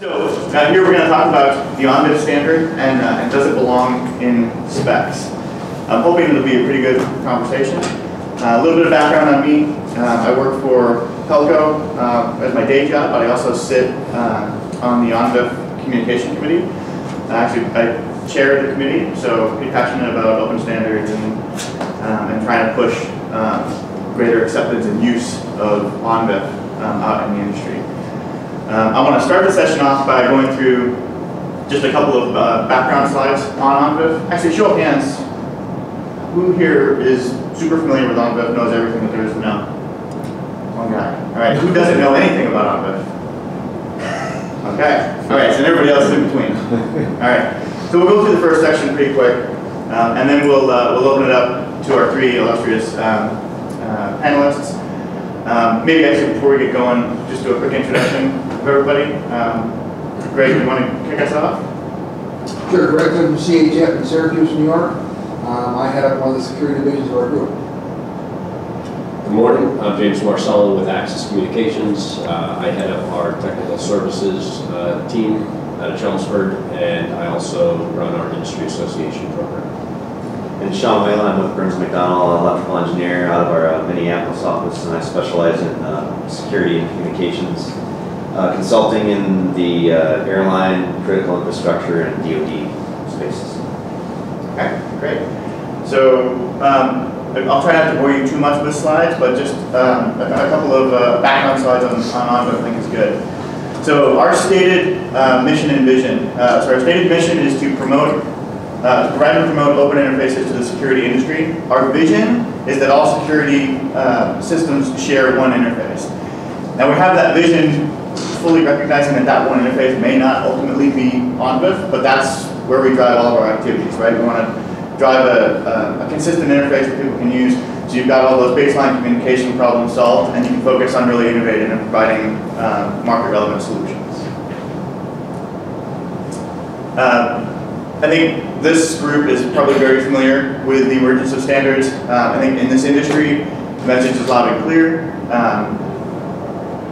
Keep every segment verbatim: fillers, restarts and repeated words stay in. So uh, here we're going to talk about the ONVIF standard and, uh, and does it belong in specs. I'm hoping it'll be a pretty good conversation. Uh, a little bit of background on me. Uh, I work for Pelco uh, as my day job, but I also sit uh, on the ONVIF communication committee. Uh, actually, I chair the committee, so pretty passionate about open standards and, um, and trying to push um, greater acceptance and use of ONVIF um, out in the industry. Um, I want to start the session off by going through just a couple of uh, background slides on ONVIF. Actually, show of hands, who here is super familiar with ONVIF, knows everything that there is to know? One guy. All right, who doesn't know anything about ONVIF? Okay, all right, so everybody else is in between. All right, so we'll go through the first section pretty quick, um, and then we'll, uh, we'll open it up to our three illustrious um, uh, panelists. Um, maybe actually before we get going, just do a quick introduction of everybody. Um, Greg, you want to kick us off? Sure, Greg from C H A in Syracuse, New York. Um, I head up one of the security divisions of our group. Good morning, I'm James Marcella with Axis Communications. Uh, I head up our technical services uh, team out of Chelmsford, and I also run our industry association program. And Shawn Whalen, I'm with Burns and McDonnell, an electrical engineer out of our uh, Minneapolis office, and I specialize in uh, security and communications, uh, consulting in the uh, airline, critical infrastructure, and D O D spaces. Okay, great. So um, I'll try not to bore you too much with slides, but just um, a, a couple of uh, background slides on ONVIF I think is good. So our stated uh, mission and vision. Uh, so our stated mission is to promote Uh, to provide and promote open interfaces to the security industry. Our vision is that all security uh, systems share one interface. Now we have that vision fully recognizing that that one interface may not ultimately be ONVIF, but that's where we drive all of our activities, right? We want to drive a, a, a consistent interface that people can use, so you've got all those baseline communication problems solved and you can focus on really innovating and providing uh, market relevant solutions. Uh, I think this group is probably very familiar with the emergence of standards. Um, I think in this industry, the message is loud and clear. Um,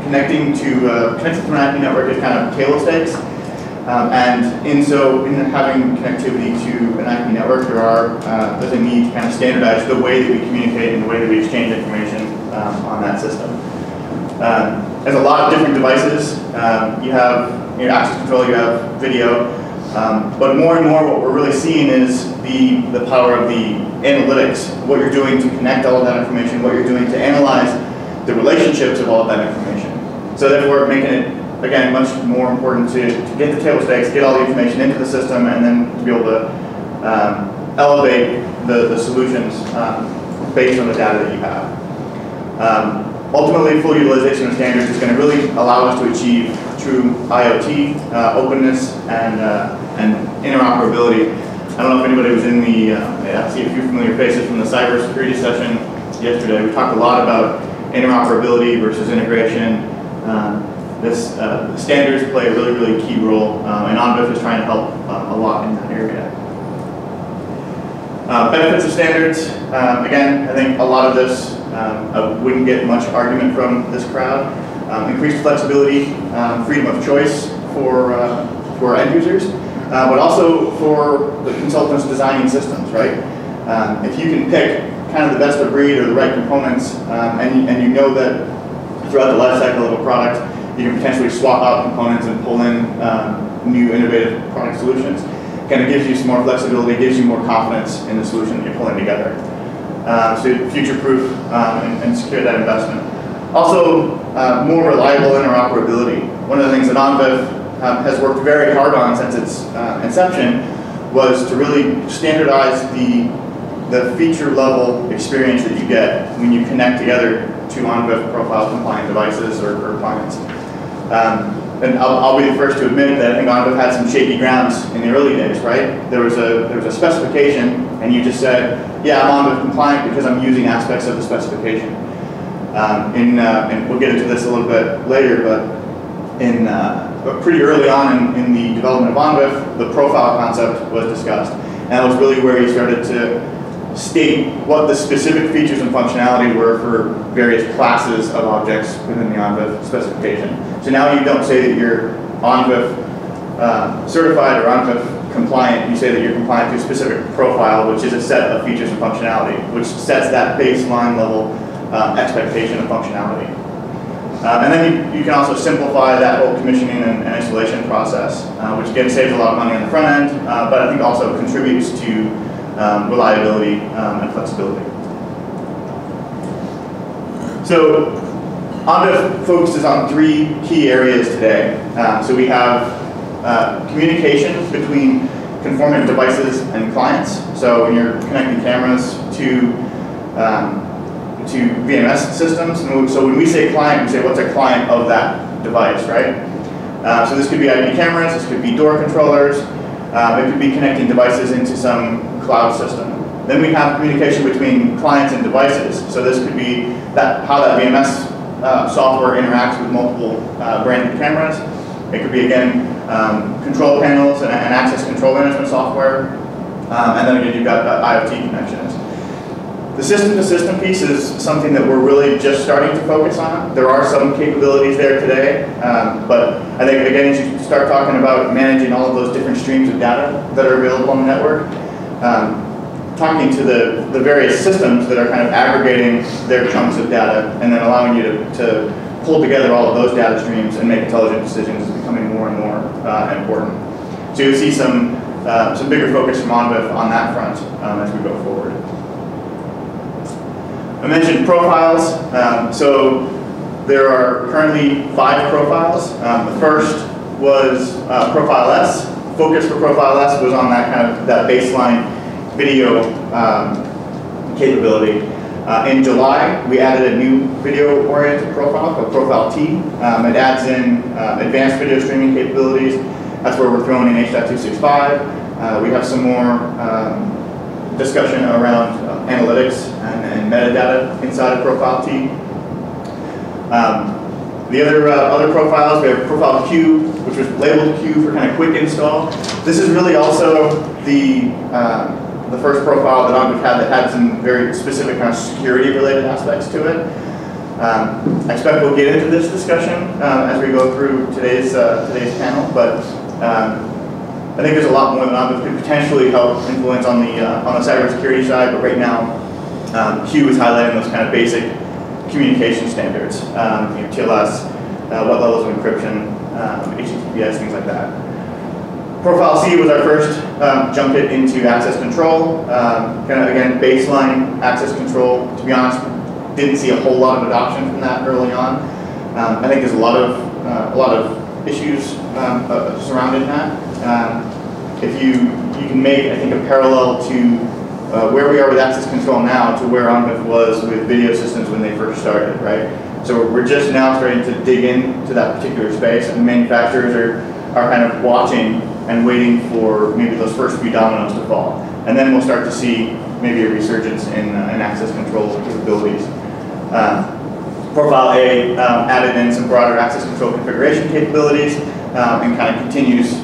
connecting to uh, connected to an I P network is kind of table stakes, um, and in so in having connectivity to an I P network, there are uh, there's a need to kind of standardize the way that we communicate and the way that we exchange information um, on that system. Um, there's a lot of different devices. Um, you have you know, access control, you have video. Um, but more and more what we're really seeing is the, the power of the analytics, what you're doing to connect all of that information, what you're doing to analyze the relationships of all of that information. So therefore making it, again, much more important to, to get the table stakes, get all the information into the system, and then to be able to um, elevate the, the solutions um, based on the data that you have. Um, ultimately, full utilization of standards is going to really allow us to achieve true I O T, uh, openness, and, uh, and interoperability. I don't know if anybody was in the, uh, yeah, I see a few familiar faces from the cybersecurity session yesterday. We talked a lot about interoperability versus integration. Um, this uh, standards play a really, really key role, um, and ONVIF is trying to help uh, a lot in that area. Uh, benefits of standards, um, again, I think a lot of this, um, I wouldn't get much argument from this crowd. Um, increased flexibility, um, freedom of choice for, uh, for end users, uh, but also for the consultants designing systems, right? Um, if you can pick kind of the best of breed or the right components, um, and, and you know that throughout the life cycle of a product, you can potentially swap out components and pull in um, new innovative product solutions. Kind of gives you some more flexibility, gives you more confidence in the solution that you're pulling together. Uh, so future-proof um, and, and secure that investment. Also, uh, more reliable interoperability. One of the things that ONVIF um, has worked very hard on since its uh, inception was to really standardize the, the feature level experience that you get when you connect together to ONVIF profile compliant devices or, or clients. Um, and I'll, I'll be the first to admit that I think ONVIF had some shaky grounds in the early days, right? There was a, there was a specification and you just said, yeah, I'm ONVIF compliant because I'm using aspects of the specification. Um, in, uh, and we'll get into this a little bit later, but in, uh, but pretty early on in, in the development of ONVIF, the profile concept was discussed. And that was really where you started to state what the specific features and functionality were for various classes of objects within the ONVIF specification. So now you don't say that you're O N V I F uh, certified or O N V I F compliant, you say that you're compliant to a specific profile, which is a set of features and functionality, which sets that baseline level uh, expectation of functionality. Uh, and then you, you can also simplify that whole commissioning and, and installation process, uh, which again saves a lot of money on the front end, uh, but I think also contributes to um, reliability um, and flexibility. So O N V I F focuses on three key areas today. Um, so we have uh, communication between conformant devices and clients. So when you're connecting cameras to um, to V M S systems. And so when we say client, we say what's a client of that device, right? Uh, so this could be I P cameras, this could be door controllers, uh, it could be connecting devices into some cloud system. Then we have communication between clients and devices. So this could be that, how that V M S uh, software interacts with multiple uh, branded cameras. It could be, again, um, control panels and, and access control management software. Um, and then again, you've got uh, I O T connections. The system-to-system piece is something that we're really just starting to focus on. There are some capabilities there today, um, but I think, again, as you start talking about managing all of those different streams of data that are available on the network, um, talking to the, the various systems that are kind of aggregating their chunks of data and then allowing you to, to pull together all of those data streams and make intelligent decisions is becoming more and more uh, important. So you'll see some, uh, some bigger focus from O N V I F on that front um, as we go forward. I mentioned profiles, um, so there are currently five profiles. Um, the first was uh, Profile S. Focus for Profile S was on that kind of that baseline video um, capability. Uh, in July, we added a new video-oriented profile called Profile T. Um, it adds in uh, advanced video streaming capabilities. That's where we're throwing in H dot two sixty-five. Uh, we have some more um, discussion around uh, analytics and, and metadata inside of Profile T. Um, the other uh, other profiles, we have Profile Q, which was labeled Q for kind of quick install. This is really also the uh, the first profile that O N V I F had that had some very specific kind of security related aspects to it. Um, I expect we'll get into this discussion um, as we go through today's uh, today's panel, but. Um, I think there's a lot more than O N V I F could potentially help influence on the uh, on the cybersecurity side, but right now, um, Q is highlighting those kind of basic communication standards, um, you know, T L S, uh, what levels of encryption, um, H T T P S, things like that. Profile C was our first um, jump it into access control, um, kind of again baseline access control. To be honest, didn't see a whole lot of adoption from that early on. Um, I think there's a lot of uh, a lot of issues um, uh, surrounding that. Um, if you you can make, I think, a parallel to uh, where we are with access control now to where O N V I F was with video systems when they first started, right? So we're just now starting to dig into that particular space, and manufacturers are, are kind of watching and waiting for maybe those first few dominoes to fall. And then we'll start to see maybe a resurgence in, uh, in access control capabilities. Um, Profile A um, added in some broader access control configuration capabilities um, and kind of continues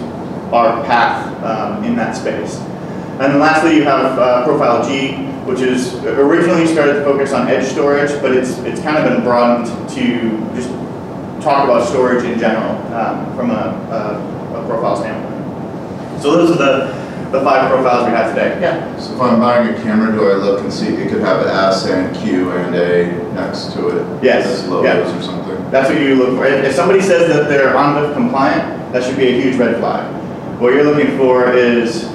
our path um, in that space. And then lastly, you have uh, Profile G, which is originally started to focus on edge storage, but it's, it's kind of been broadened to just talk about storage in general um, from a, a, a profile standpoint. So those are the the five profiles we have today. Yeah. So if I'm buying a camera, do I look and see it could have an S and Q and A next to it? Yes. As logos yeah. or something. That's what you look for. If, if somebody says that they're O N V I F compliant, that should be a huge red flag. What you're looking for is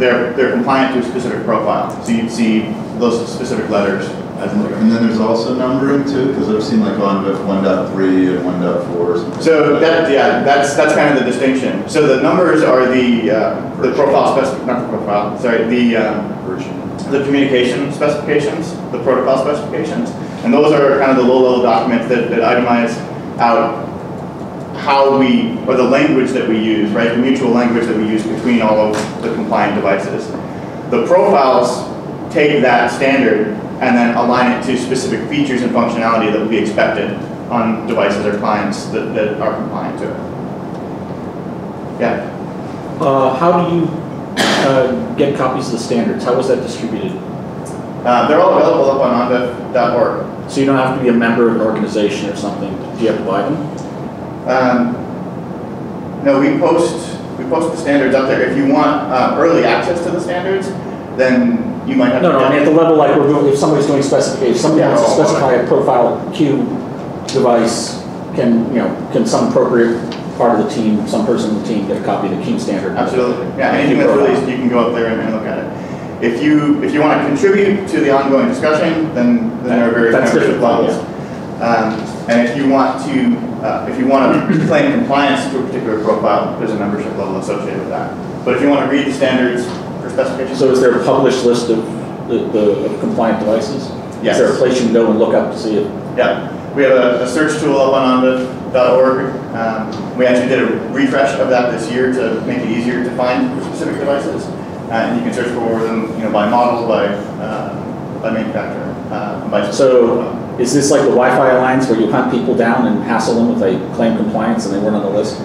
they're they're compliant to a specific profile. So you'd see those specific letters as logos. And then there's also numbering too, because I've seen like O N V I F one point three and one point four or something. So like that, that yeah, that's that's kind of the distinction. So the numbers are the uh, the profile specific, not the profile. Sorry, the um, version, the communication specifications, the protocol specifications, and those are kind of the low-level documents that, that itemize out how we or the language that we use, right? The mutual language that we use between all of the compliant devices. The profiles take that standard and then align it to specific features and functionality that will be expected on devices or clients that, that are compliant to it. Yeah? Uh, how do you uh, get copies of the standards? How is that distributed? Uh, they're all available up on O N V I F dot org. So you don't have to be a member of an organization or something. Do you have to buy them? Um, No, we post we post the standards up there. If you want uh, early access to the standards, then you might have no, to no, I mean, at the level like we're doing, if somebody's doing specification, somebody yeah, wants to specify a Profile Q device, can you know, can some appropriate part of the team, some person in the team, get a copy of the Q standard? Absolutely. Yeah, anything that's released, you can go up there and, and look at it. If you if you want to contribute to the ongoing discussion, then, then that, there are very different levels. Yeah. Um, and if you want to uh, if you want to claim compliance to a particular profile, there's a membership level associated with that. But if you want to read the standards. So is there a published list of the, the of compliant devices? Yes. Is there a place you can go and look up to see it? Yeah. We have a, a search tool up on O N V I F dot org. Um, we actually did a refresh of that this year to make it easier to find specific devices. Uh, and you can search for them, you know, by model, by, uh, by manufacturer. Uh, by so model. Is this like the Wi-Fi Alliance where you hunt people down and hassle them if they claim compliance and they weren't on the list?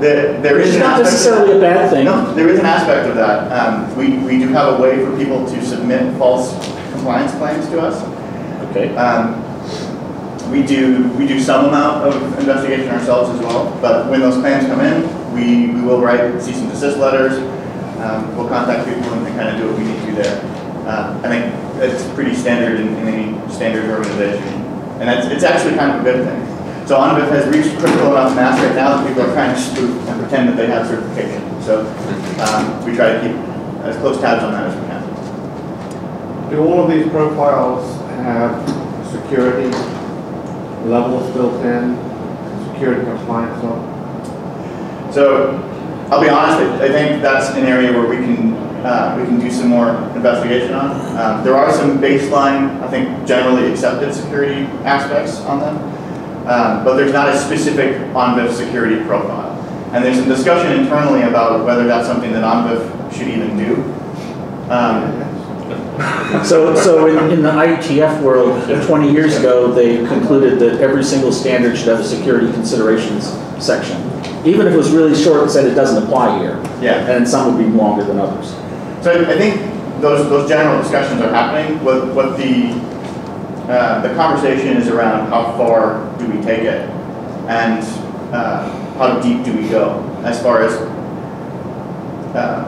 There, there is not necessarily a bad thing. No, there is an aspect of that. Um, we, we do have a way for people to submit false compliance claims to us. Okay. Um, we do we do some amount of investigation ourselves as well, but when those claims come in, we, we will write cease and desist letters. Um, we'll contact people and kind of do what we need to do there. Uh, I think it's pretty standard in, in any standard organization, and that's, it's actually kind of a good thing. So O N V I F has reached critical enough mass right now that people are trying to spoof and pretend that they have certification. So um, we try to keep as close tabs on that as we can. Do all of these profiles have security levels built in, security compliance level? So I'll be honest, I think that's an area where we can uh, we can do some more investigation on. Um, there are some baseline, I think, generally accepted security aspects on them. Um, but there's not a specific O N V I F security profile. And there's some discussion internally about whether that's something that O N V I F should even do. Um, so so in, in the I E T F world, twenty years ago, they concluded that every single standard should have a security considerations section. Even if it was really short, it said it doesn't apply here. Yeah. And some would be longer than others. So I think those, those general discussions are happening. What, what the... Uh, the conversation is around how far do we take it, and uh, how deep do we go as far as uh,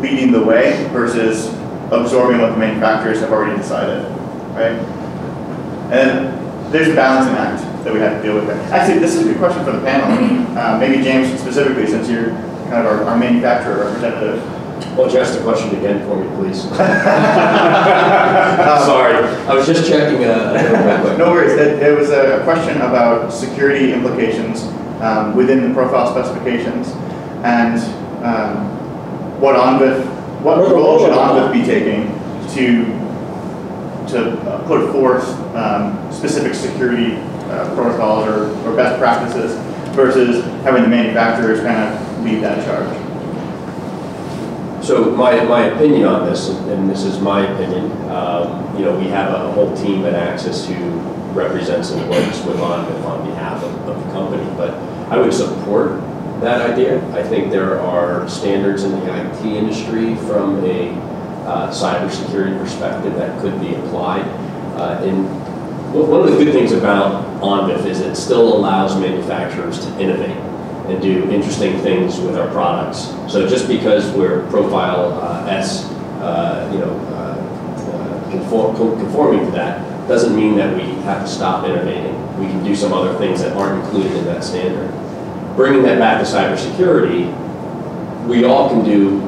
leading the way versus absorbing what the manufacturers have already decided, right? And there's a balancing act that we have to deal with. Actually, this is a good question for the panel. Uh, maybe James specifically, since you're kind of our, our manufacturer representative. Well, just a question again for me, please. Sorry, I was just checking. Uh, no worries. It, it was a question about security implications um, within the profile specifications, and um, what O N V I F, what role should O N V I F be taking to to put forth um, specific security uh, protocols or, or best practices versus having the manufacturers kind of lead that charge. So my, my opinion on this, and this is my opinion, um, you know, we have a whole team at Axis who represents and works with O N V I F on behalf of, of the company, but I would support that idea. I think there are standards in the I T industry from a uh, cybersecurity perspective that could be applied. Uh, and one of the good things about O N V I F is it still allows manufacturers to innovate and do interesting things with our products. So just because we're Profile uh, S, uh, you know, uh, uh, conform, conforming to that, doesn't mean that we have to stop innovating. We can do some other things that aren't included in that standard. Bringing that back to cybersecurity, we all can do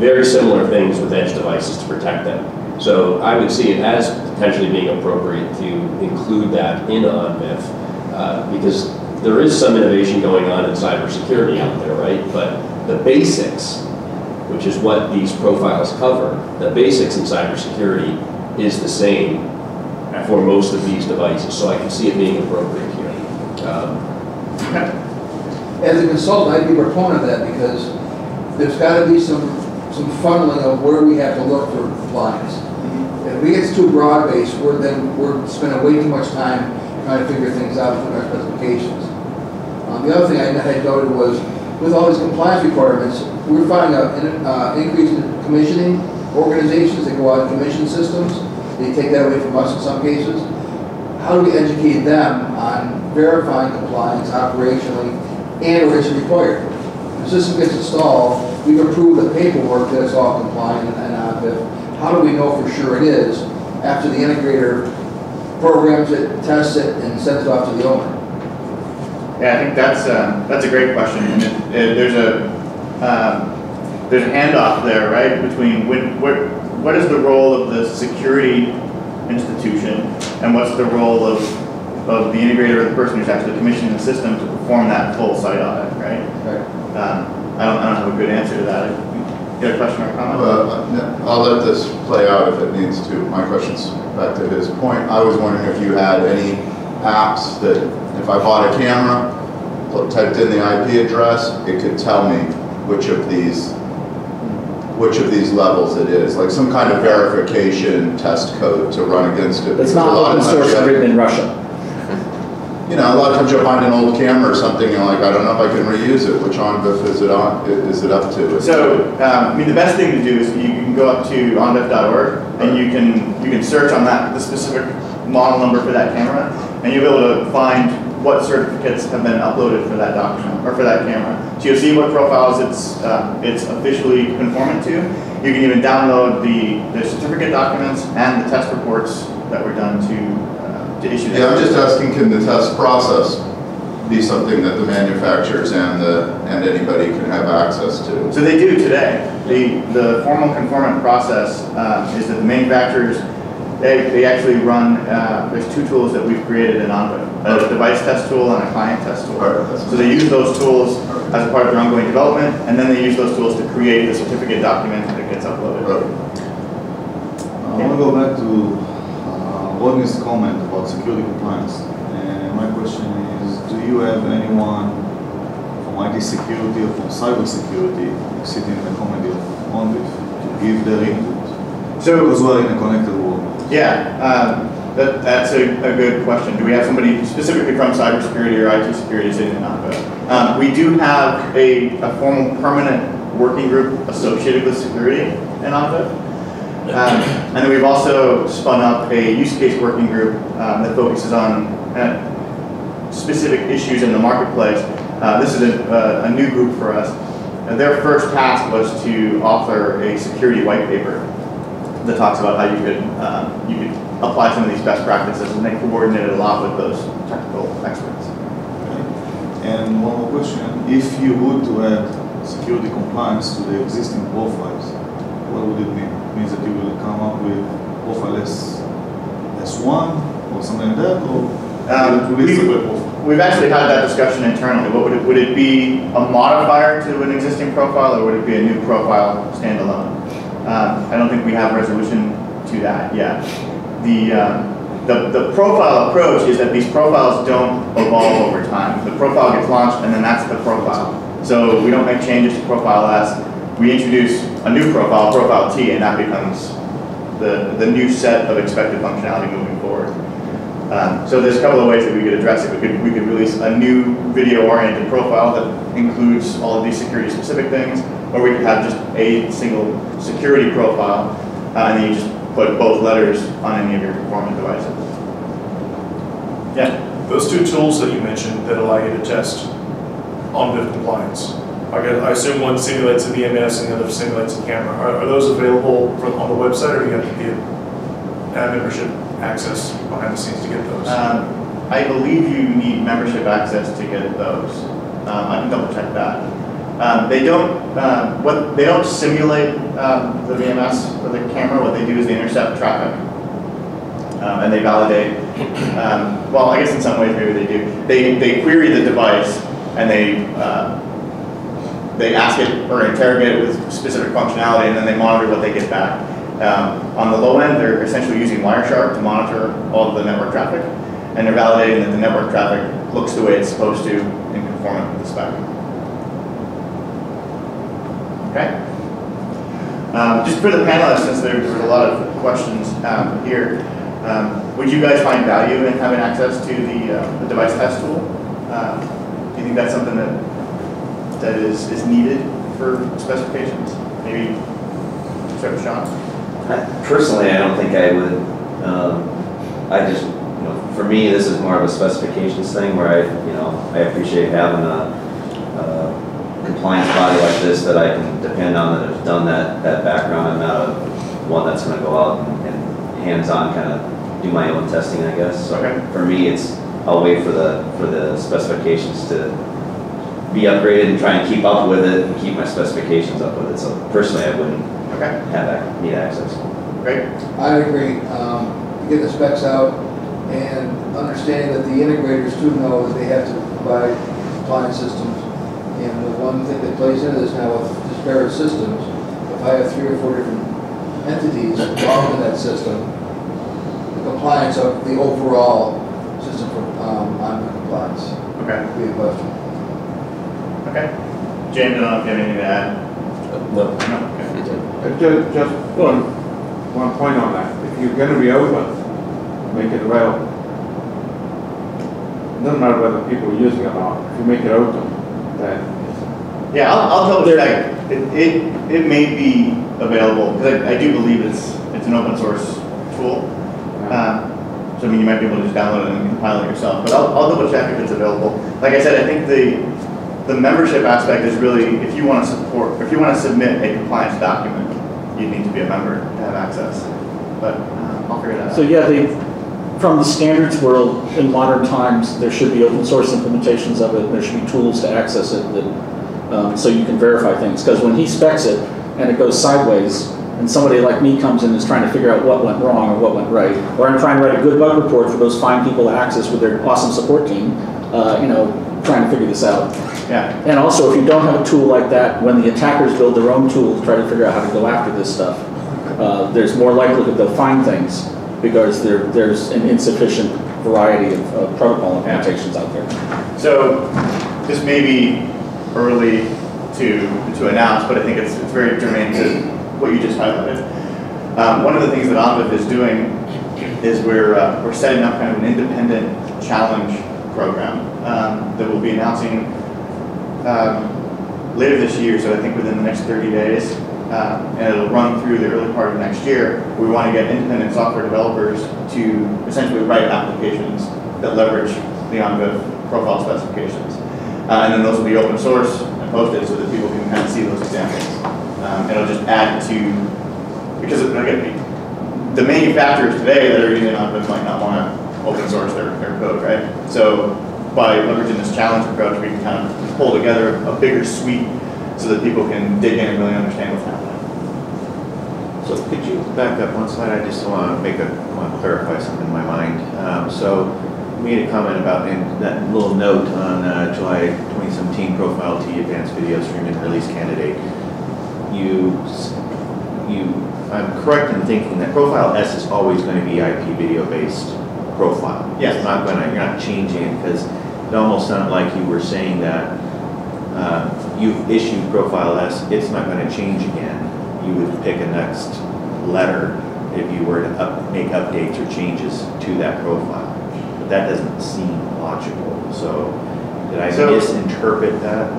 very similar things with edge devices to protect them. So I would see it as potentially being appropriate to include that in O N V I F uh, because there is some innovation going on in cybersecurity out there, right? But the basics, which is what these profiles cover, the basics in cybersecurity is the same for most of these devices. So I can see it being appropriate here. Um, As a consultant, I'd be a proponent of that because there's got to be some some funneling of where we have to look for compliance. If it gets too broad-based, we're then we're spending way too much time trying to figure things out from our specifications. Um, the other thing I had noted was, with all these compliance requirements, we're finding an uh, increase in commissioning organizations that go out and commission systems. They take that away from us in some cases. How do we educate them on verifying compliance operationally and which is required. When the system gets installed, we've approved the paperwork that it's all compliant and ONVIF. How do we know for sure it is? After the integrator programs it, tests it, and sends it off to the owner. Yeah, I think that's uh, that's a great question. And it, it, there's a um, there's a handoff there, right? Between when, what what is the role of the security institution, and what's the role of of the integrator or the person who's actually commissioning the system to perform that full site audit, right? Right. Um, I don't I don't have a good answer to that. You got a question or a comment? Uh, I'll let this play out if it needs to. My question's back to his point. I was wondering if you had any apps that, if I bought a camera, typed in the I P address, it could tell me which of these, which of these levels it is, like some kind of verification test code to run against it. It's not open source written in Russia. You know, a lot of times you'll find an old camera or something, and like, I don't know if I can reuse it. Which ONVIF is it on? Is it up to? So, um, I mean, the best thing to do is you can go up to onvif dot org and you can you can search on that the specific model number for that camera, and you'll be able to find what certificates have been uploaded for that document or for that camera. So you'll see what profiles it's uh, it's officially conformant to. You can even download the the certificate documents and the test reports that were done to. Yeah, I'm just asking, can the test process be something that the manufacturers and the and anybody can have access to? So they do today. The the formal conformant process uh, is that the manufacturers, they, they actually run, uh, there's two tools that we've created in ONVIF, a okay. device test tool and a client test tool. Right, so they use those tools right. as a part of their ongoing development, and then they use those tools to create the certificate document that gets uploaded. Right. I want to go back to Rodney's comment about security compliance. And my question is, do you have anyone from I T security or from cyber security sitting in the committee of ONVIF to give their input? So, because we're in a connected world. Yeah, um, that, that's a, a good question. Do we have somebody specifically from cybersecurity or I T security sitting in ONVIF? Um, we do have a, a formal permanent working group associated with security in ONVIF. Um, and then we've also spun up a use case working group um, that focuses on uh, specific issues in the marketplace. Uh, this is a, a new group for us. And their first task was to author a security white paper that talks about how you could um, you could apply some of these best practices, and they coordinated a lot with those technical experts. Okay. And one more question: if you would to add security compliance to the existing profiles, what would it mean? It means that you will come up with Profile S, S one or something like that? Or um, we've, we've actually had that discussion internally. What would it, would it be a modifier to an existing profile, or would it be a new profile standalone? Um, I don't think we have resolution to that yet. The, um, the, the profile approach is that these profiles don't evolve over time. The profile gets launched and then that's the profile. So we don't make changes to Profile S. We introduce a new profile, Profile T, and that becomes the, the new set of expected functionality moving forward. Um, so there's a couple of ways that we could address it. We could, we could release a new video-oriented profile that includes all of these security-specific things, or we could have just a single security profile, uh, and then you just put both letters on any of your performant devices. Yeah? Those two tools that you mentioned that allow you to test ONVIF compliance, I assume one simulates a V M S and the other simulates a camera. Are, are those available from, on the website, or do you have to get membership access behind the scenes to get those? Um, I believe you need membership access to get those. Um, I can double check that. Um, they don't. Uh, what they don't simulate um, the V M S or the camera. What they do is they intercept traffic, um, and they validate. Um, well, I guess in some ways maybe they do. They they query the device and they. Uh, They ask it or interrogate it with specific functionality, and then they monitor what they get back. Um, on the low end, they're essentially using Wireshark to monitor all of the network traffic, and they're validating that the network traffic looks the way it's supposed to in conformance with the spec. Okay. Um, just for the panelists, since there were a lot of questions um, here, um, would you guys find value in having access to the, uh, the device test tool? Uh, do you think that's something that? that is, is needed for specifications? Maybe start with Shawn? Personally, I don't think I would. Um, I just, you know, for me, this is more of a specifications thing where I, you know, I appreciate having a compliance body like this that I can depend on, that has done that, that background. I'm not a, one that's going to go out and, and hands-on kind of do my own testing, I guess. So okay. For me, it's I'll wait for the for the specifications to be upgraded and try and keep up with it and keep my specifications up with it. So personally, I wouldn't okay. have that, need access. Great. I agree. Um, get the specs out and understanding that the integrators do know that they have to provide compliance systems. And the one thing that plays into this now with disparate systems, if I have three or four different entities involved in that system, the compliance of the overall system for um, non-compliance okay. would be a question. Okay. James, I don't know if you have anything to add. No. no. Okay. Just, just one, one point on that. If you're going to be open, make it available. It doesn't matter whether people are using it or not. If you make it open, then... Yeah, I'll, I'll tell you that it, it, it may be available, because I, I do believe it's it's an open source tool. Yeah. Um, so I mean, you might be able to just download it and compile it yourself, but I'll, I'll double check if it's available. Like I said, I think the the membership aspect is really, if you want to support, if you want to submit a compliance document, you need to be a member to have access. But uh, I'll figure that out. So yeah, the, from the standards world in modern times, there should be open source implementations of it. There should be tools to access it that, um, so you can verify things. Because when he specs it and it goes sideways, and somebody like me comes in and is trying to figure out what went wrong or what went right, or I'm trying to write a good bug report for those fine people to access with their awesome support team, uh, you know, trying to figure this out. Yeah. And also, if you don't have a tool like that, when the attackers build their own tool to try to figure out how to go after this stuff, uh, there's more likelihood they'll find things because there, there's an insufficient variety of, of protocol implementations yeah. out there. So this may be early to, to announce, but I think it's, it's very germane to what you just highlighted. Um, one of the things that O N V I F is doing is we're, uh, we're setting up kind of an independent challenge program um, that we'll be announcing um, later this year, so I think within the next thirty days, um, and it'll run through the early part of next year. We want to get independent software developers to essentially write applications that leverage the O N V I F profile specifications. Uh, and then those will be open source and posted so that people can kind of see those examples. Um, it'll just add to, because it, again, the manufacturers today that are using O N V I F might not want to open source their, their code, right? So by leveraging this challenge approach, we can kind of pull together a bigger suite so that people can dig in and really understand what's happening. So could you back up one slide? I just want to make a, want to clarify something in my mind. Um, so you made a comment about in that little note on uh, July twenty seventeen Profile T Advanced Video Stream and Release Candidate. You, you, I'm correct in thinking that Profile S is always going to be I P video based. Profile. Yes. It's not going to, you're not changing it, because it almost sounded like you were saying that uh, you've issued Profile S, it's not going to change again. You would pick a next letter if you were to up, make updates or changes to that profile. But that doesn't seem logical. So did I so, misinterpret that?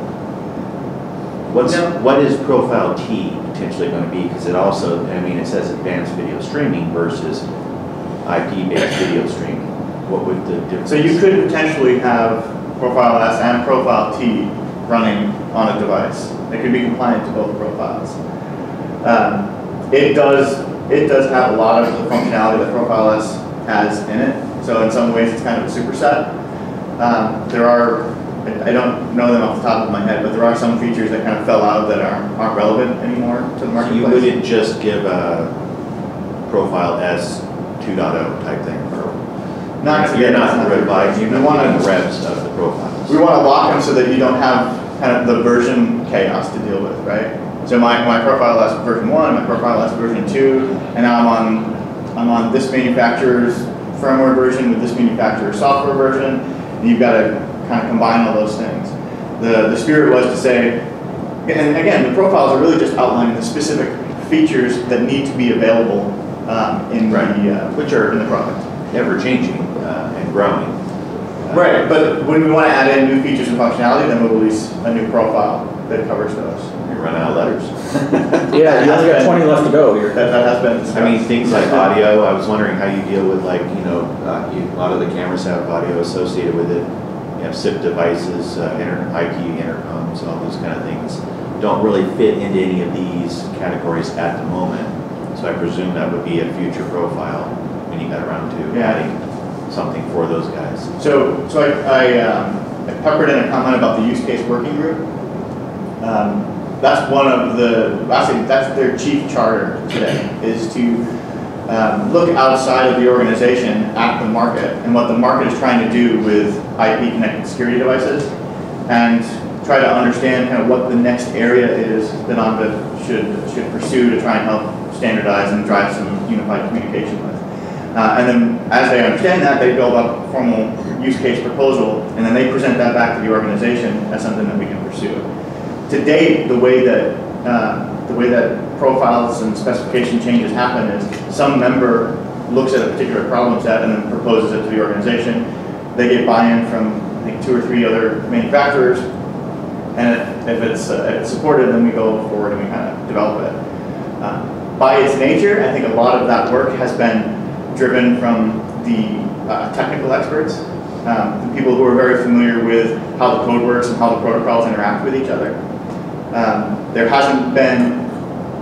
What's, no. What is Profile T potentially going to be? Because it also, I mean, it says advanced video streaming versus I P-based video streaming. What would the difference? So you could potentially have Profile S and Profile T running on a device. They could be compliant to both profiles. Um, it does it does have a lot of the functionality that Profile S has in it. So in some ways, it's kind of a superset. Um, there are, I don't know them off the top of my head, but there are some features that kind of fell out that aren't, aren't relevant anymore to the marketplace. So you wouldn't just give a Profile S two point oh type thing, or not you're, you're not revising, you want to revs of the profiles. We want to lock them so that you don't have kind of the version chaos to deal with, right? So my, my profile S version one, my profile S version two, and now I'm on I'm on this manufacturer's firmware version with this manufacturer's software version, and you've got to kind of combine all those things. The the spirit was to say, and again, the profiles are really just outlining the specific features that need to be available Um, in right. the, uh, which are in the product, ever changing uh, and growing. Uh, right, but when we want to add in new features and functionality, then we'll release a new profile that covers those. You run out of letters. Yeah, you only got twenty left to go here. That, that has been discussed. I mean, things like audio. I was wondering how you deal with, like, you know, uh, you, a lot of the cameras have audio associated with it. you know, S I P devices, uh, inter I P intercoms, all those kind of things don't really fit into any of these categories at the moment. So I presume that would be a future profile when you got around to yeah. adding something for those guys. So, so I, I, um, I peppered in a comment about the use case working group. Um, that's one of the, I think that's their chief charter today, is to um, look outside of the organization at the market and what the market is trying to do with I P connected security devices, and try to understand kind of what the next area is that ONVIF should, should pursue to try and help standardize and drive some unified communication with. Uh, and then as they understand that, they build up a formal use case proposal, and then they present that back to the organization as something that we can pursue. To date, the way that uh, the way that profiles and specification changes happen is some member looks at a particular problem set and then proposes it to the organization. They get buy-in from I think two or three other manufacturers, and if it's, uh, if it's supported, then we go forward and we kind of develop it. Uh, by its nature, I think a lot of that work has been driven from the uh, technical experts, um, the people who are very familiar with how the code works and how the protocols interact with each other. Um, there hasn't been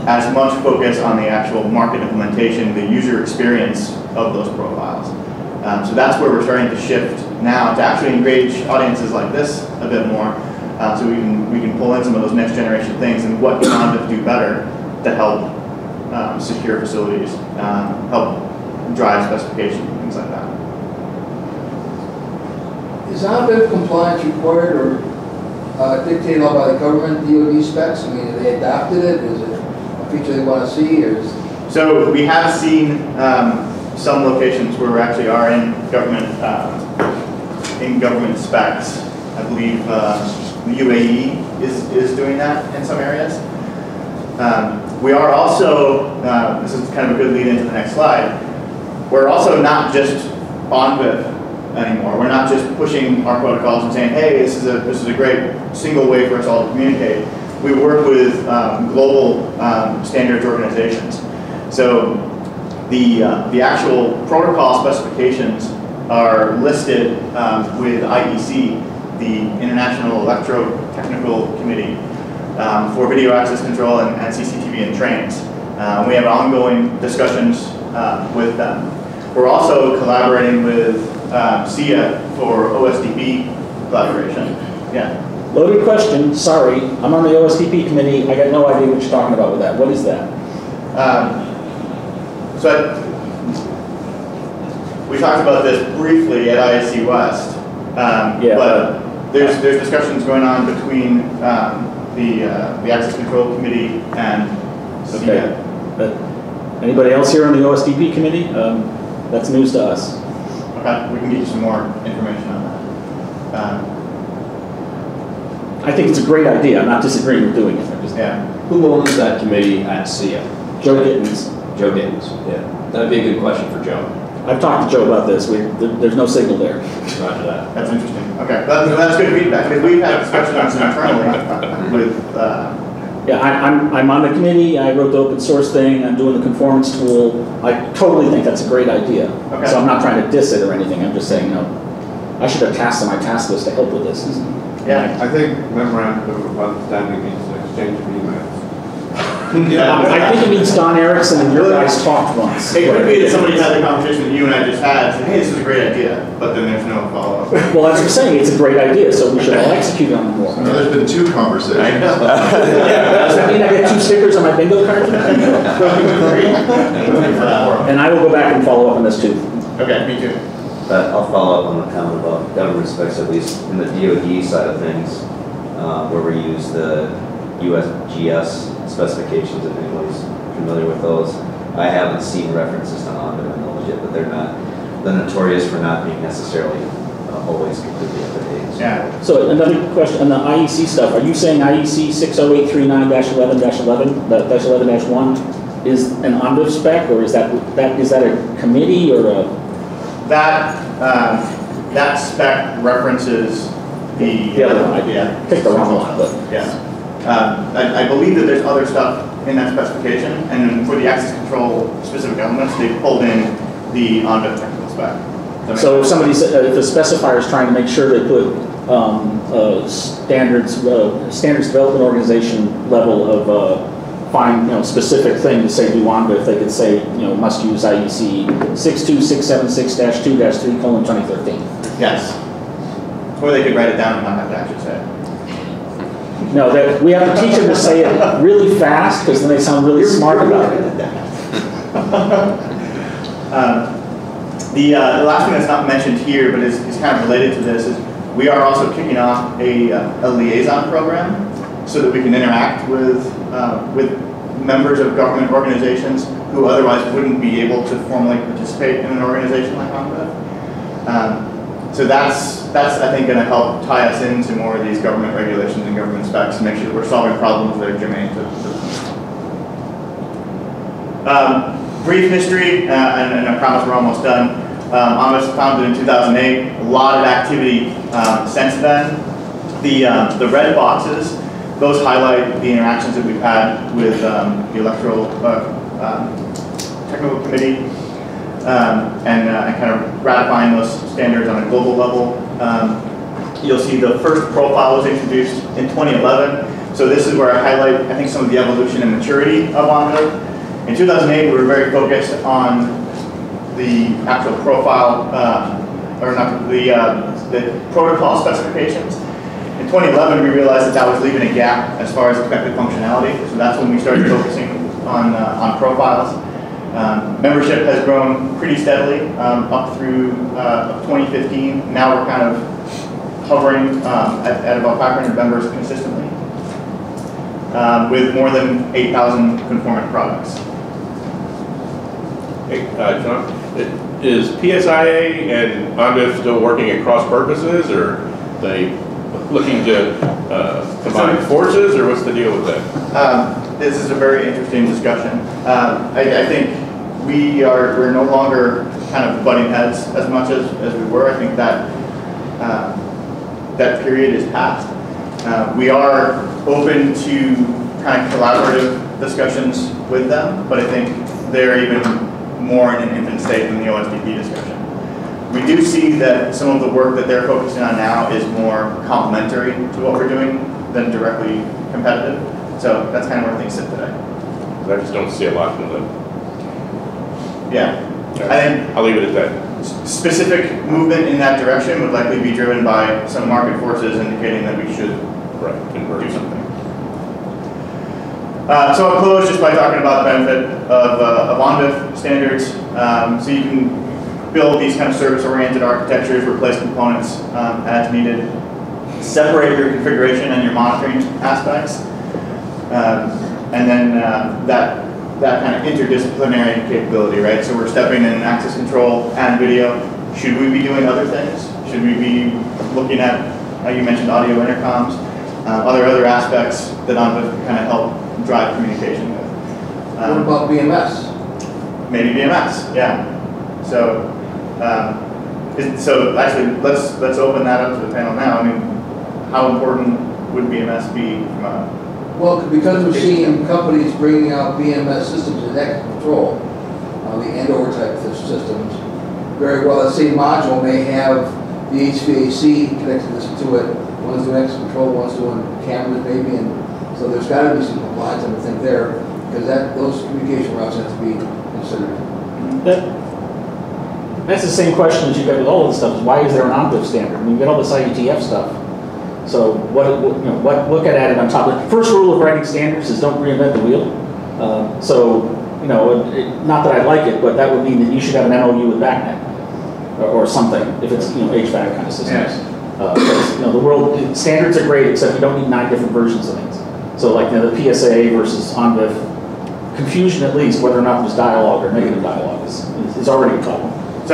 as much focus on the actual market implementation, the user experience of those profiles. Um, so that's where we're starting to shift now to actually engage audiences like this a bit more, uh, so we can, we can pull in some of those next generation things and what can ONVIF do better to help um, secure facilities, um, help drive specification, things like that. Is ONVIF compliance required or uh, dictated all by the government D O D specs? I mean, have they adopted it? Is it a feature they want to see? Or is so we have seen um, some locations where we actually are in government uh, in government specs. I believe uh, the U A E is is doing that in some areas. Um, we are also uh, this is kind of a good lead into the next slide. We're also not just ONVIF anymore. We're not just pushing our protocols and saying, hey, this is a, this is a great single way for us all to communicate. We work with um, global um, standards organizations. So the, uh, the actual protocol specifications are listed um, with I E C, the International Electrotechnical Committee, um, for video access control and, and C C T V and trains. Uh, we have ongoing discussions Uh, with them. We're also collaborating with uh, C I A for O S D B collaboration. Yeah. Loaded question, sorry. I'm on the O S D B committee. I got no idea what you're talking about with that. What is that? Um, so I, we talked about this briefly at I S C West, um, yeah, but uh, there's, there's discussions going on between um, the, uh, the Access Control Committee and C I A. Okay. Anybody else here on the O S D B committee? Um, that's news to us. Okay, we can get you some more information on that. Um, I think it's a great idea. I'm not disagreeing with doing it. Just, yeah. Who owns that committee at C I A? Joe Gittins. Joe Gittins, yeah. That would be a good question for Joe. I've talked to Joe about this. We, th there's no signal there. Roger that. That's interesting. Okay, that's, that's good feedback. Because we've had discussions internally with... Uh, Yeah, I, I'm, I'm on the committee, I wrote the open source thing, I'm doing the conformance tool. I totally think that's a great idea. Okay. So I'm not trying to diss it or anything, I'm just saying, you know, I should have tasks on my task list to help with this. Yeah, I think memorandum of understanding means an exchange of emails. Yeah. I think it means Don Erickson and your guys talked once. It could be that somebody had the conversation that you and I just had, said, hey, this is a great idea, but then there's no follow-up. Well, as you're saying, it's a great idea, so we should all execute on it more. So there's been two conversations. I know. Does that mean I get two stickers on my bingo card? And I will go back and follow up on this too. Okay, me too. But I'll follow up on the comment about government specs, at least in the D O D side of things, uh, where we use the U S G S specifications, if anybody's familiar with those. I haven't seen references to ONVIF and those yet, but they're not, they're notorious for not being necessarily uh, always completely up to date. Yeah. So another question on the I E C stuff, are you saying I E C six oh eight three nine dash eleven dash eleven dash eleven dash one is an ONVIF spec, or is that, that, is that a committee or a... That, um, that spec references the... The other one, I picked the wrong one, but... Yeah. Um, I, I believe that there's other stuff in that specification, and for the access control specific elements, they pulled in the ONVIF technical spec. So if somebody, uh, if the specifier is trying to make sure they put um, uh, standards, uh, standards development organization level of uh, fine, you know, specific thing to say do ONVIF, if they could say, you know, must use I E C six two six seven six dash two dash three colon twenty thirteen. Yes. Or they could write it down and not have to actually say it. No, that, we have to teach them to say it really fast because then they sound really You're smart really about it. um, The, uh, the last thing that's not mentioned here, but is, is kind of related to this, is we are also kicking off a, uh, a liaison program so that we can interact with, uh, with members of government organizations who otherwise wouldn't be able to formally participate in an organization like ONVIF. Um, so that's, that's, I think, going to help tie us into more of these government regulations and government specs and make sure that we're solving problems that are germane to the um, brief history, uh, and, and I promise we're almost done. Um, ONVIF was founded in two thousand eight, a lot of activity um, since then. The, um, the red boxes, those highlight the interactions that we've had with um, the electoral uh, um, technical committee um, and, uh, and kind of ratifying those standards on a global level. Um, you'll see the first profile was introduced in twenty eleven. So this is where I highlight, I think, some of the evolution and maturity of ONVIF. In two thousand eight, we were very focused on the actual profile, uh, or not the, uh, the protocol specifications. In twenty eleven, we realized that that was leaving a gap as far as expected functionality. So that's when we started focusing on, uh, on profiles. Um, membership has grown pretty steadily um, up through uh, twenty fifteen. Now we're kind of hovering um, at, at about five hundred members consistently um, with more than eight thousand conformant products. Hey, uh, John, is P S I A and ONVIF still working at cross purposes, or are they looking to uh, combine so, forces, or what's the deal with that? Um, this is a very interesting discussion. Um, I, I think we are we're no longer kind of butting heads as much as, as we were. I think that um, that period is past. Uh, we are open to kind of collaborative discussions with them, but I think they're even more in an infant state than the O S D B discussion. We do see that some of the work that they're focusing on now is more complementary to what we're doing than directly competitive. So that's kind of where things sit today. I just don't see a lot from them. Yeah. Okay. I think I'll leave it at that. Specific movement in that direction would likely be driven by some market forces indicating that we should right. do something. Uh, so I'll close just by talking about the benefit of, uh, of ONVIF standards. Um, so you can build these kind of service-oriented architectures, replace components um, as needed, separate your configuration and your monitoring aspects, um, and then uh, that that kind of interdisciplinary capability, right? So we're stepping in access control and video. Should we be doing other things? Should we be looking at, uh, you mentioned audio intercoms, uh, other other aspects that ONVIF can kind of help drive communication with. Um, what about B M S? Maybe B M S, yeah. So, um, is, so actually, let's let's open that up to the panel now. I mean, how important would B M S be? From a well, because we're seeing companies bringing out B M S systems in net control on the and/or type of systems. Very well, that same module may have the H V A C connected to it. One's doing access control, one's doing cameras, maybe, and so there's got to be some compliance, I would think, there, because that those communication routes have to be considered. That, that's the same question that you get with all this stuff: is why is there an ONVIF standard? I mean, you get all this I E T F stuff. So what, what you know, what look at it on top of it. First rule of writing standards is don't reinvent the wheel. Uh, so you know, it, it, not that I like it, but that would mean that you should have an M O U with BACnet or, or something if it's you know H V A C kind of systems. Yes. Uh, you know, the world standards are great, except you don't need nine different versions of things. So like you know, the P S I A versus ONVIF, confusion at least, whether or not there's dialogue or negative dialogue is, is already a problem. So,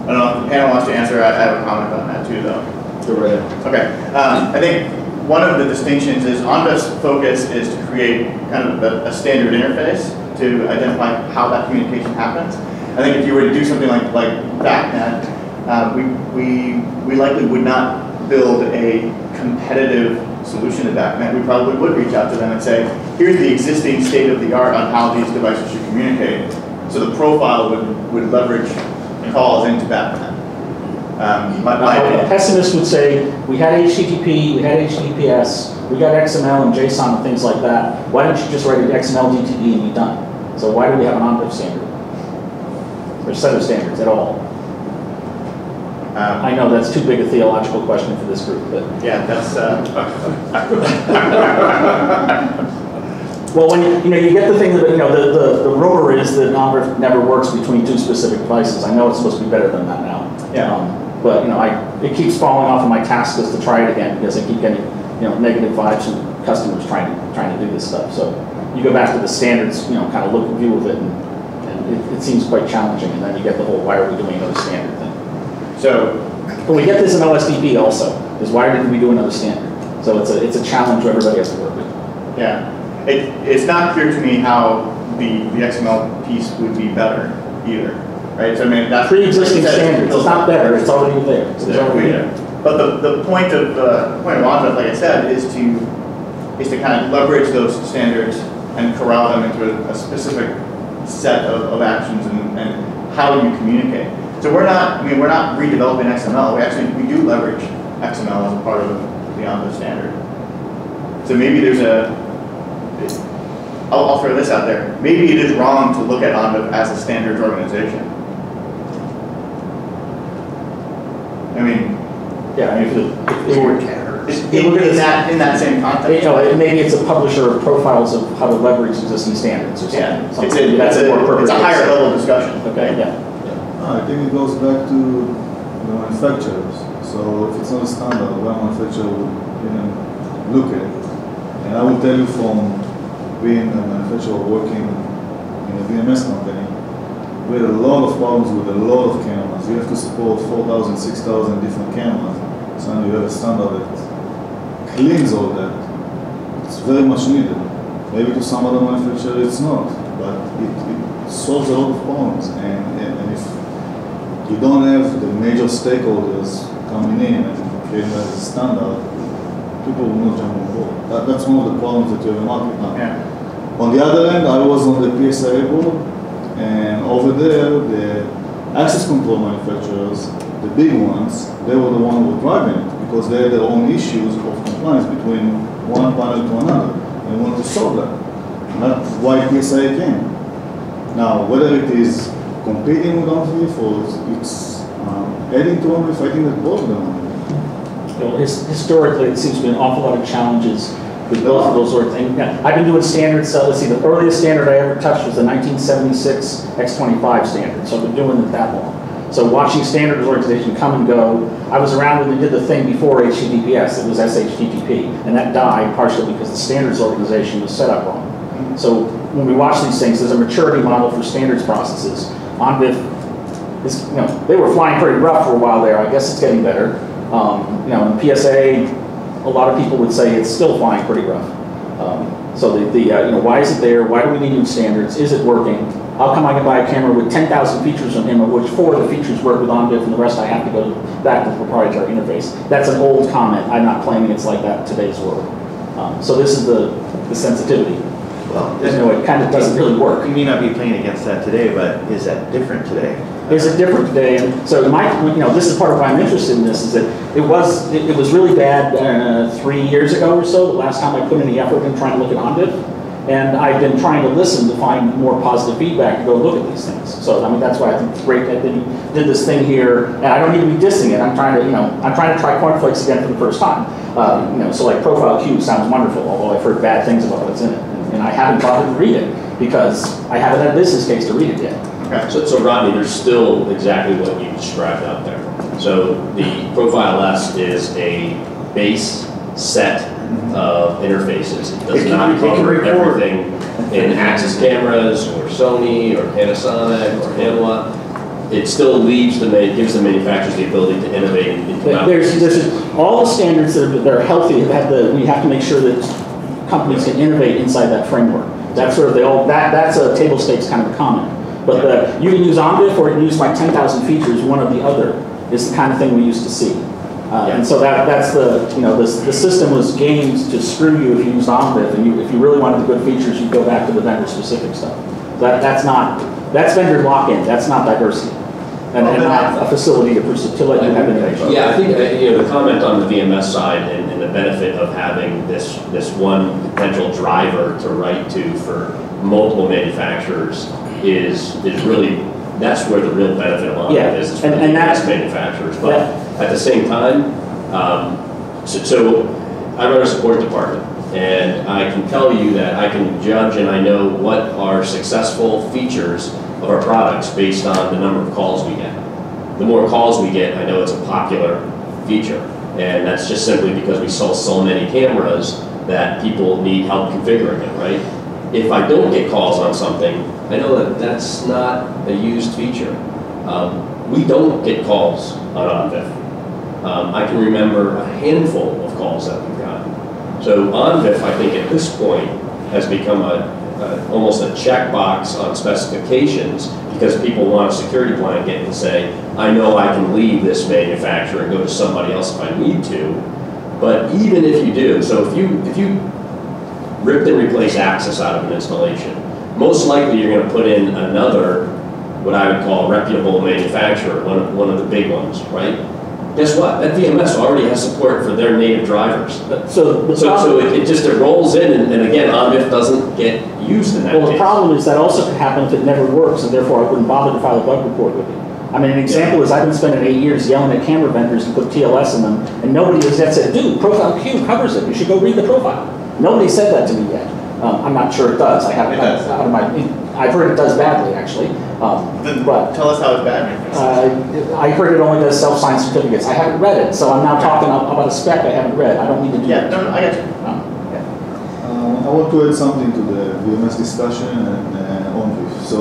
I don't know if the panel wants to answer, I have a comment on that too though. Okay, um, I think one of the distinctions is ONVIF's focus is to create kind of a, a standard interface to identify how that communication happens. I think if you were to do something like, like BACnet, uh, we, we, we likely would not build a competitive solution to that, and we probably would reach out to them and say, here's the existing state of the art on how these devices should communicate. So the profile would, would leverage calls into BACnet. Um, my, my uh, a pessimist would say, we had H T T P, we had H T T P S, we got X M L and JSON and things like that. Why don't you just write an X M L D T D and be done? So why do we have an ONVIF standard? Or set of standards at all? Um, I know that's too big a theological question for this group, but... Yeah, that's... Uh, well, when you, you know, you get the thing that, you know, the, the, the rumor is that ONVIF never works between two specific devices. I know it's supposed to be better than that now. Yeah. Um, but, you know, I, it keeps falling off of my task list to try it again because I keep getting, you know, negative vibes from customers trying to, trying to do this stuff. So you go back to the standards, you know, kind of look and view of it, and, and it, it seems quite challenging. And then you get the whole, why are we doing another standard thing? So, but we get this in O S D B also, is why did we do another standard? So it's a, it's a challenge where everybody has to work with. Yeah. It, it's not clear to me how the, the X M L piece would be better either, right? So I mean, that's pre-existing standards. It's not better. It's already there. It's already there. But the, the point of uh, point of ONVIF, like I said, is to is to kind of leverage those standards and corral them into a, a specific set of, of actions and, and how you communicate. So we're not I mean we're not redeveloping X M L. We actually we do leverage X M L as part of the ONVIF standard. So maybe there's a I'll, I'll throw this out there. Maybe it is wrong to look at ONVIF as a standards organization. I mean, yeah, I mean, if it, if it were, if it, in, in that in that same context, you know, it, maybe it's a publisher of profiles of how to leverage existing standards. Or something, yeah, something. It's a, that's it's a, more it's a higher level discussion. Okay, yeah. yeah. No, I think it goes back to the manufacturers. So if it's not a standard, why manufacturer would you know look at it? And I will tell you from being a manufacturer working in a V M S company, we had a lot of problems with a lot of cameras. You have to support four thousand, six thousand different cameras. So now you have a standard that cleans all that. It's very much needed. Maybe to some other manufacturer it's not, but it, it solves a lot of problems. And, and, and if you don't have the major stakeholders coming in and creating a standard, people will not jump on board. That, that's one of the problems that you have in the market now. Yeah. On the other end, I was on the P S I A board, and over there, the access control manufacturers, the big ones, they were the ones who were driving it because they had their own issues of compliance between one panel to another. They wanted to solve that. And that's why P S I A came. Now, whether it is competing with ONVIF or it's um, adding to ONVIF, I think that both of them are. Well, his, historically, it seems to be an awful lot of challenges with both of those sorts of things. Yeah, I've been doing standards, so let's see, the earliest standard I ever touched was the nineteen seventy-six X twenty-five standard, so I've been doing it that long. So watching standards organization come and go, I was around when they did the thing before H T T P S, it was S H T T P, and that died partially because the standards organization was set up wrong. So when we watch these things, there's a maturity model for standards processes. ONVIF, is, you know, they were flying pretty rough for a while there, I guess it's getting better. Um, you know, in P S A, a lot of people would say it's still flying pretty rough. Um, so the, the uh, you know, why is it there? Why do we need new standards? Is it working? How come I can buy a camera with ten thousand features on him, of which four of the features work with ONVIF and the rest I have to go back to the proprietary interface? That's an old comment. I'm not claiming it's like that in today's world. Um, so this is the, the sensitivity. Well, you know, it kind of doesn't really work. You may not be playing against that today, but is that different today? Is it different today? And so my, you know, this is part of why I'm interested in this, is that it was, it, it was really bad uh, three years ago or so, the last time I put any effort in trying to look at ONVIF. And I've been trying to listen to find more positive feedback to go look at these things. So, I mean, that's why I think it's great that they did this thing here. And I don't need to be dissing it. I'm trying to, you know, I'm trying to try cornflakes again for the first time. Um, you know, so like Profile Q sounds wonderful, although I've heard bad things about what's in it. And I haven't bothered to read it because I haven't had a business case to read it yet. Okay. So, so Rodney, there's still exactly what you described out there. So the Profile S is a base set of interfaces. It does it not be, cover everything in Axis cameras or Sony or Panasonic or Hanwha. It still leaves the gives the manufacturers the ability to innovate. And there's, there's all the standards that are, that are healthy. Have the, we have to make sure that companies can innovate inside that framework. That's sort of the old, that, that's a table stakes kind of comment. But the, you can use ONVIF or you can use my ten thousand features, one or the other, is the kind of thing we used to see. Uh, yeah. And so that, that's the, you know, this, the system was gamed to screw you if you used ONVIF, and you, if you really wanted the good features, you'd go back to the vendor-specific stuff. That, that's not, That's vendor lock-in. That's not diversity. And, and not a facility to, to let you have innovation. Yeah, I think you know, the comment on the V M S side and, and the benefit of having this this one potential driver to write to for multiple manufacturers is is really that's where the real benefit of all yeah. of this is for and, the and that's, manufacturers. But yeah. at the same time, um, so, so I run a support department, and I can tell you that I can judge and I know what are successful features of our products based on the number of calls we get. The more calls we get, I know it's a popular feature. And that's just simply because we sell so many cameras that people need help configuring it, right? If I don't get calls on something, I know that that's not a used feature. Um, we don't get calls on ONVIF. Um, I can remember a handful of calls that we've gotten. So ONVIF, I think at this point, has become a Uh, almost a checkbox on specifications because people want a security blanket and say, I know I can leave this manufacturer and go to somebody else if I need to. But even if you do, so if you if you rip and replace Axis out of an installation, most likely you're going to put in another, what I would call reputable manufacturer, one of, one of the big ones, right? Guess what? That V M S already has support for their native drivers. So, the so, so it, it just it rolls in, and, and again, ONVIF doesn't get used in that Well, case. The problem is that also could happen if it never works, and therefore I wouldn't bother to file a bug report with it. I mean, an example yeah. is I've been spending eight years yelling at camera vendors to put T L S in them, and nobody has yet said, dude, Profile Q covers it. You should go read the profile. Nobody said that to me yet. Um, I'm not sure it does. I haven't. Out of my, I've heard it does badly, actually. Um, then but, tell us how it's bad. Uh, I heard it only does self-signed certificates. I haven't read it, so I'm now talking about a spec I haven't read. I don't need to do yeah, that. Yeah, no, no, I got you. Oh, yeah. um, I want to add something to the V M S discussion and uh, ONVIF. So,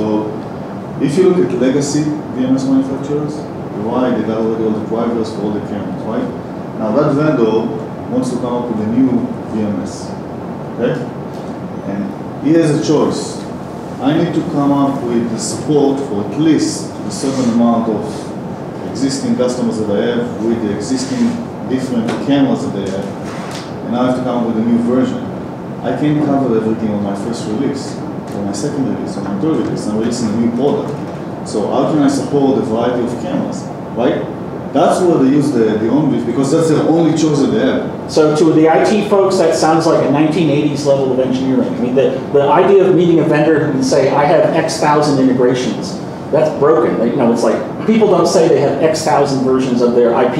if you look at legacy V M S manufacturers, why they got already all the drivers for all the cameras, right? Now, that vendor wants to come up with a new V M S, okay? And he has a choice. I need to come up with the support for at least a certain amount of existing customers that I have with the existing different cameras that they have, and I have to come up with a new version. I can't cover everything on my first release, on my second release, on my third release. I'm releasing a new product. So how can I support a variety of cameras, right? That's where they use the, the ONVIF, because that's the only choice that they have. So to the I T folks, that sounds like a nineteen eighties level of engineering. I mean, the, the idea of meeting a vendor who can say, I have X thousand integrations, that's broken. They, you know, it's like, people don't say they have X thousand versions of their I P,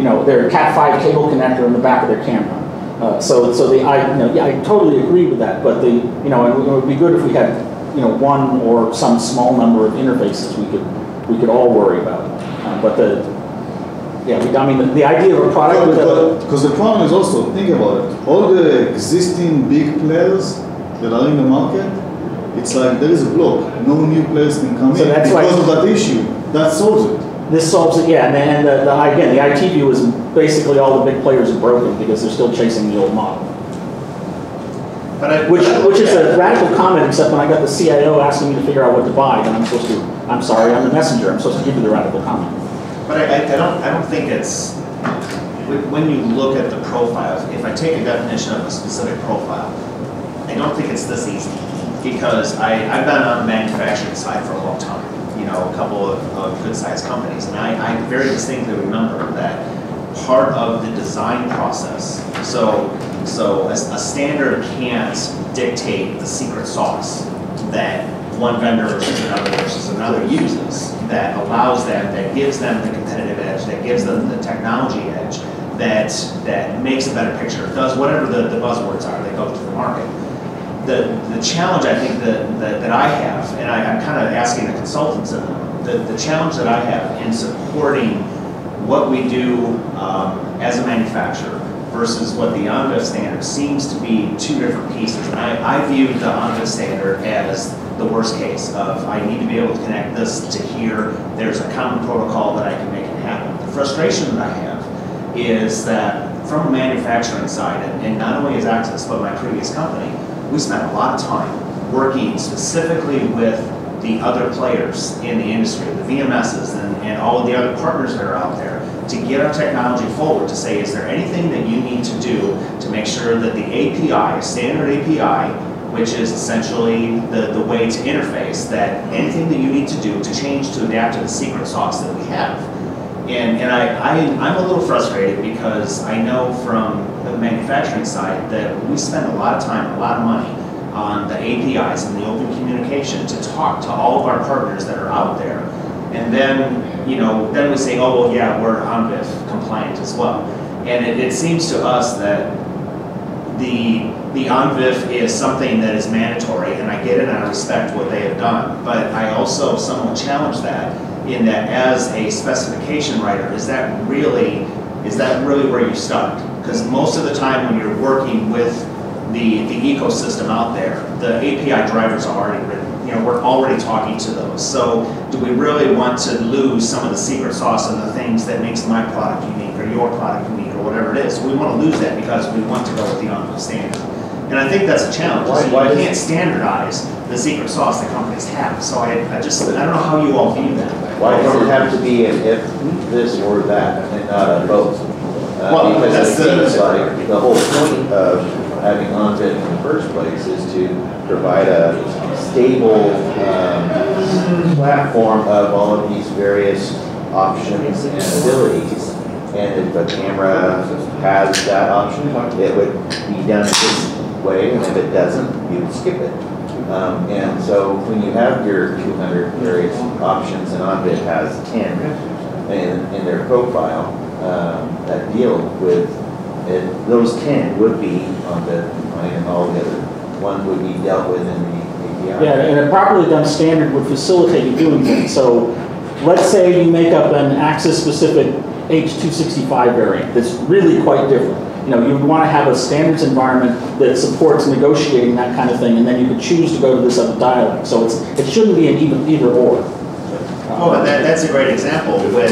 you know, their cat five cable connector in the back of their camera. Uh, so so the, I, you know, yeah, I totally agree with that, but the, you know, it would be good if we had, you know, one or some small number of interfaces we could, we could all worry about. Uh, but the, Yeah, I mean, the, the idea of a product with a... Because the problem is also, think about it, all the existing big players that are in the market, it's like there is a block. No new players can come so in that's because of that issue. That solves it. This solves it, yeah. And, and the, the, again, the I T view is basically all the big players are broken because they're still chasing the old model. But I, which which is a radical comment, except when I got the C I O asking me to figure out what to buy, then I'm supposed to, I'm sorry, I'm the messenger. I'm supposed to give you the radical comment. But I, I don't. I don't think it's when you look at the profiles. If I take a definition of a specific profile, I don't think it's this easy because I, I've been on the manufacturing side for a long time. You know, a couple of, of good-sized companies, and I, I very distinctly remember that part of the design process. So, so a, a standard can't dictate the secret sauce that one vendor versus another versus another uses that allows them, that gives them the competitive edge, that gives them the technology edge, that that makes a better picture, does whatever the, the buzzwords are that go to the market. The the challenge I think that, that, that I have, and I, I'm kind of asking the consultants in them, the, the challenge that I have in supporting what we do um, as a manufacturer versus what the ONVIF standard seems to be two different pieces. And I, I viewed the ONVIF standard as the worst case of I need to be able to connect this to here. There's a common protocol that I can make it happen. The frustration that I have is that from a manufacturing side, and, and not only is Axis, but my previous company, we spent a lot of time working specifically with the other players in the industry, the V M Ss and, and all of the other partners that are out there to get our technology forward, to say, is there anything that you need to do to make sure that the A P I, standard A P I, which is essentially the, the way to interface that anything that you need to do to change to adapt to the secret sauce that we have. And, and I, I, I'm a little frustrated because I know from the manufacturing side that we spend a lot of time, a lot of money on the A P Is and the open communication to talk to all of our partners that are out there. And then, you know, then we say, oh, well, yeah, we're ONVIF compliant as well. And it, it seems to us that the, the ONVIF is something that is mandatory, and I get it and I respect what they have done, but I also somewhat challenge that in that as a specification writer, is that really, is that really where you start? Because most of the time when you're working with the, the ecosystem out there, the A P I drivers are already written. You know, we're already talking to those. So do we really want to lose some of the secret sauce and the things that makes my product unique or your product unique or whatever it is? We want to lose that because we want to go with the ONVIF standard. And I think that's a challenge. Why, so why you can't standardize the secret sauce that companies have. So I, I just, I don't know how you all view that. Why does it have to be an if, this, or that, and not a both? Uh, well, because that's it seems the, like the whole point of having ONVIF in the first place is to provide a stable um, platform of all of these various options and abilities. And if the camera has that option, it would be done this way, and if it doesn't, you would skip it. Um, and so when you have your two hundred various options, and ONVIF has ten in, in their profile um, that deal with it, those ten would be ONVIF and all the other ones would be dealt with in the A P I. Yeah, and a properly done standard would facilitate you doing things. So let's say you make up an Axis-specific H two sixty-five variant that's really quite different. You know, you would want to have a standards environment that supports negotiating that kind of thing, and then you could choose to go to this other dialect. So it's, it shouldn't be an even, either or. Oh, but that, that's a great example with,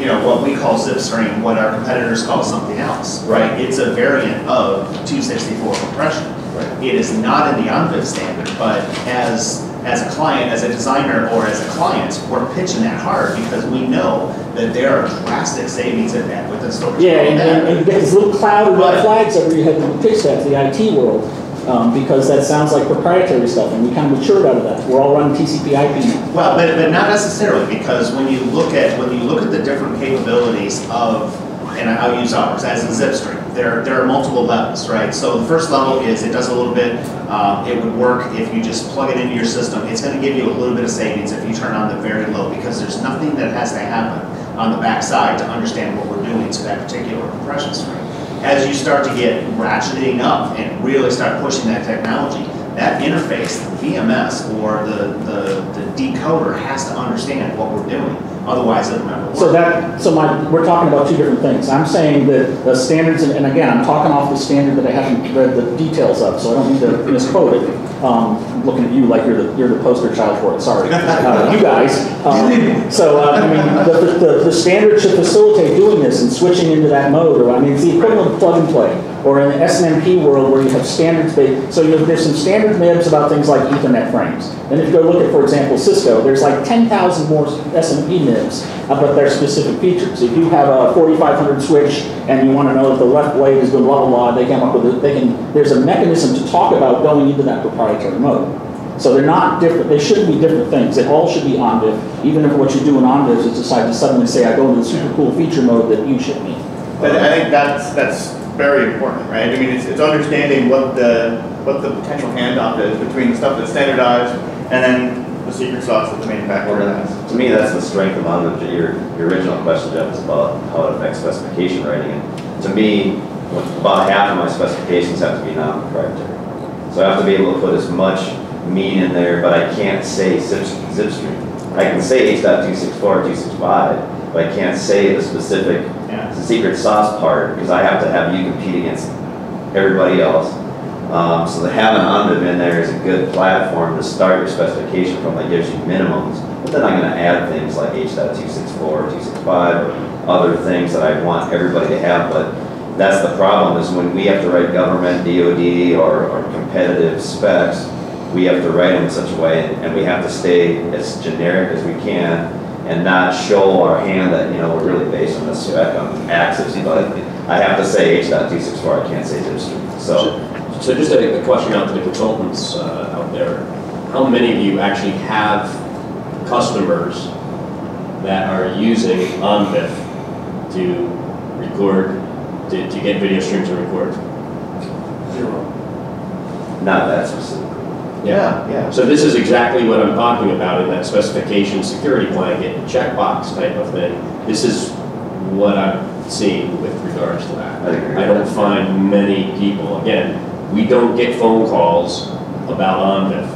you know, what we call ZipStream, what our competitors call something else, right? It's a variant of two sixty-four compression. Right. It is not in the ONVIF standard, but as as a client, as a designer, or as a client, we're pitching that hard because we know that there are drastic savings in that with the storage. Yeah, and, and, and you get this little cloud of red flags over your head when you pitch that to the I T world, um, because that sounds like proprietary stuff, and we kind of matured out of that. We're all running T C P I P. Well, but, but not necessarily, because when you look at when you look at the different capabilities of, and I'll use ours as a ZipStream. There, there are multiple levels, right? So the first level is it does a little bit, um, it would work if you just plug it into your system. It's gonna give you a little bit of savings if you turn on the very low because there's nothing that has to happen on the backside to understand what we're doing to that particular compression string. As you start to get ratcheting up and really start pushing that technology, that interface, the V M S, or the, the, the decoder has to understand what we're doing. Otherwise, it doesn't work. So that, so my, we're talking about two different things. I'm saying that the standards, and, and again, I'm talking off the standard that I haven't read the details of, so I don't need to misquote it. Um, I'm looking at you like you're the, you're the poster child for it. Sorry, uh, you guys. Um, so uh, I mean, the, the, the standard should facilitate doing this and switching into that mode. Or I mean, it's the equivalent of plug and play. Or in the S N M P world where you have standards-based, so you have, there's some standard M I Bs about things like Ethernet frames. And if you go look at, for example, Cisco, there's like ten thousand more S N M P M I Bs about their specific features. If you have a forty-five hundred switch and you want to know if the left blade is doing blah, blah, blah, they come up with it, they can, there's a mechanism to talk about going into that proprietary mode. So they're not different, they shouldn't be different things. They all should be ONVIF, even if what you do in ONVIF is decide to suddenly say, I go into the super cool feature mode that you ship me. But I think that's, that's very important, right? I mean, it's, it's understanding what the what the potential handoff is between the stuff that's standardized and then the secret sauce that the manufacturer has. To me, that's the strength of ONVIF. Your, your original question, Jeff, is about how it affects specification writing. And to me, about half of my specifications have to be non-proprietary. So I have to be able to put as much meat in there, but I can't say zip, ZipStream. I can say H dot two sixty-four or two sixty-five, but I can't say the specific the secret sauce part, because I have to have you compete against everybody else. Um, so the having ONVIF in there is a good platform to start your specification from that gives you minimums, but then I'm going to add things like H dot two sixty-four or two sixty-five or other things that I want everybody to have. But that's the problem, is when we have to write government, D O D, or, or competitive specs, we have to write them in such a way, and, and we have to stay as generic as we can and not show our hand that, you know, we're really based on this spec on Axis, but I have to say H dot two sixty-four, I can't say ZipStream. So So just a, a question out to the consultants uh, out there. How many of you actually have customers that are using ONVIF to record, to, to get video streams and record? Zero. Not that specific. Yeah. yeah, yeah. So this is exactly what I'm talking about in that specification security blanket, checkbox type of thing. This is what I'm seeing with regards to that. I, I don't find many people, again, we don't get phone calls about ONVIF,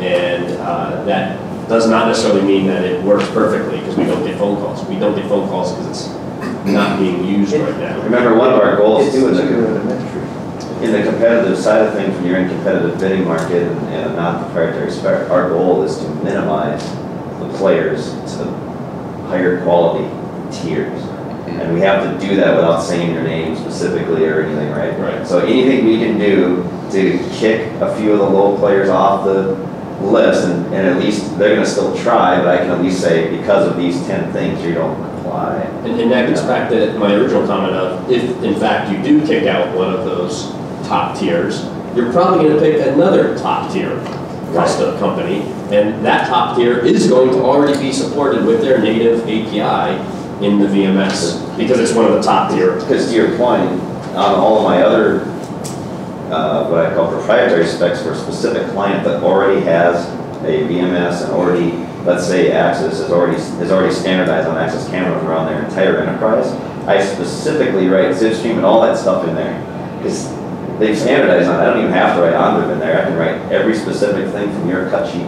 and uh, that does not necessarily mean that it works perfectly because we don't get phone calls. We don't get phone calls because it's not being used right now. Remember, one of our goals too is in the competitive side of things, when you're in competitive bidding market and, and not proprietary spec, our goal is to minimize the players to higher quality tiers. And we have to do that without saying their name specifically or anything, right? Right. So anything we can do to kick a few of the low players off the list, and, and at least they're going to still try, but I can at least say, because of these ten things, you don't comply. And, and that gets yeah. back to my original comment of, if in fact you do kick out one of those top tiers, you're probably going to pick another top tier custom company, and that top tier is going to already be supported with their native A P I in the V M S, because it's one of the top tier. Because to your point, on all of my other, uh, what I call proprietary specs for a specific client that already has a V M S and already, let's say Axis is already, is already standardized on Axis cameras around their entire enterprise, I specifically write ZipStream and all that stuff in there. Because they've standardized on it. I don't even have to write ONVIF in there. I can write every specific thing from your cut sheet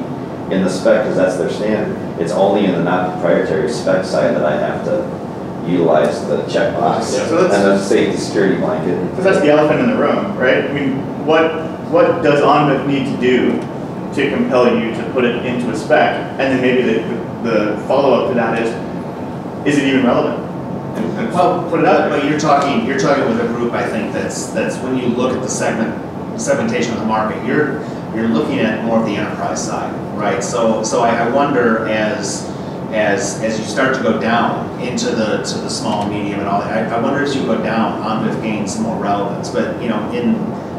in the spec, because that's their standard. It's only in the not proprietary spec side that I have to utilize the checkbox yeah, so and the safety security blanket. Because that's the elephant in the room, right? I mean, what what does ONVIF need to do to compel you to put it into a spec? And then maybe the, the follow up to that is, is it even relevant? Well, put it out. But you're talking you're talking with a group, I think that's that's when you look at the segment segmentation of the market, you're you're looking at more of the enterprise side. Right, so so I, I wonder as as as you start to go down into the to the small, medium, and all that. I, I wonder as you go down, ONVIF gains more relevance. But you know, in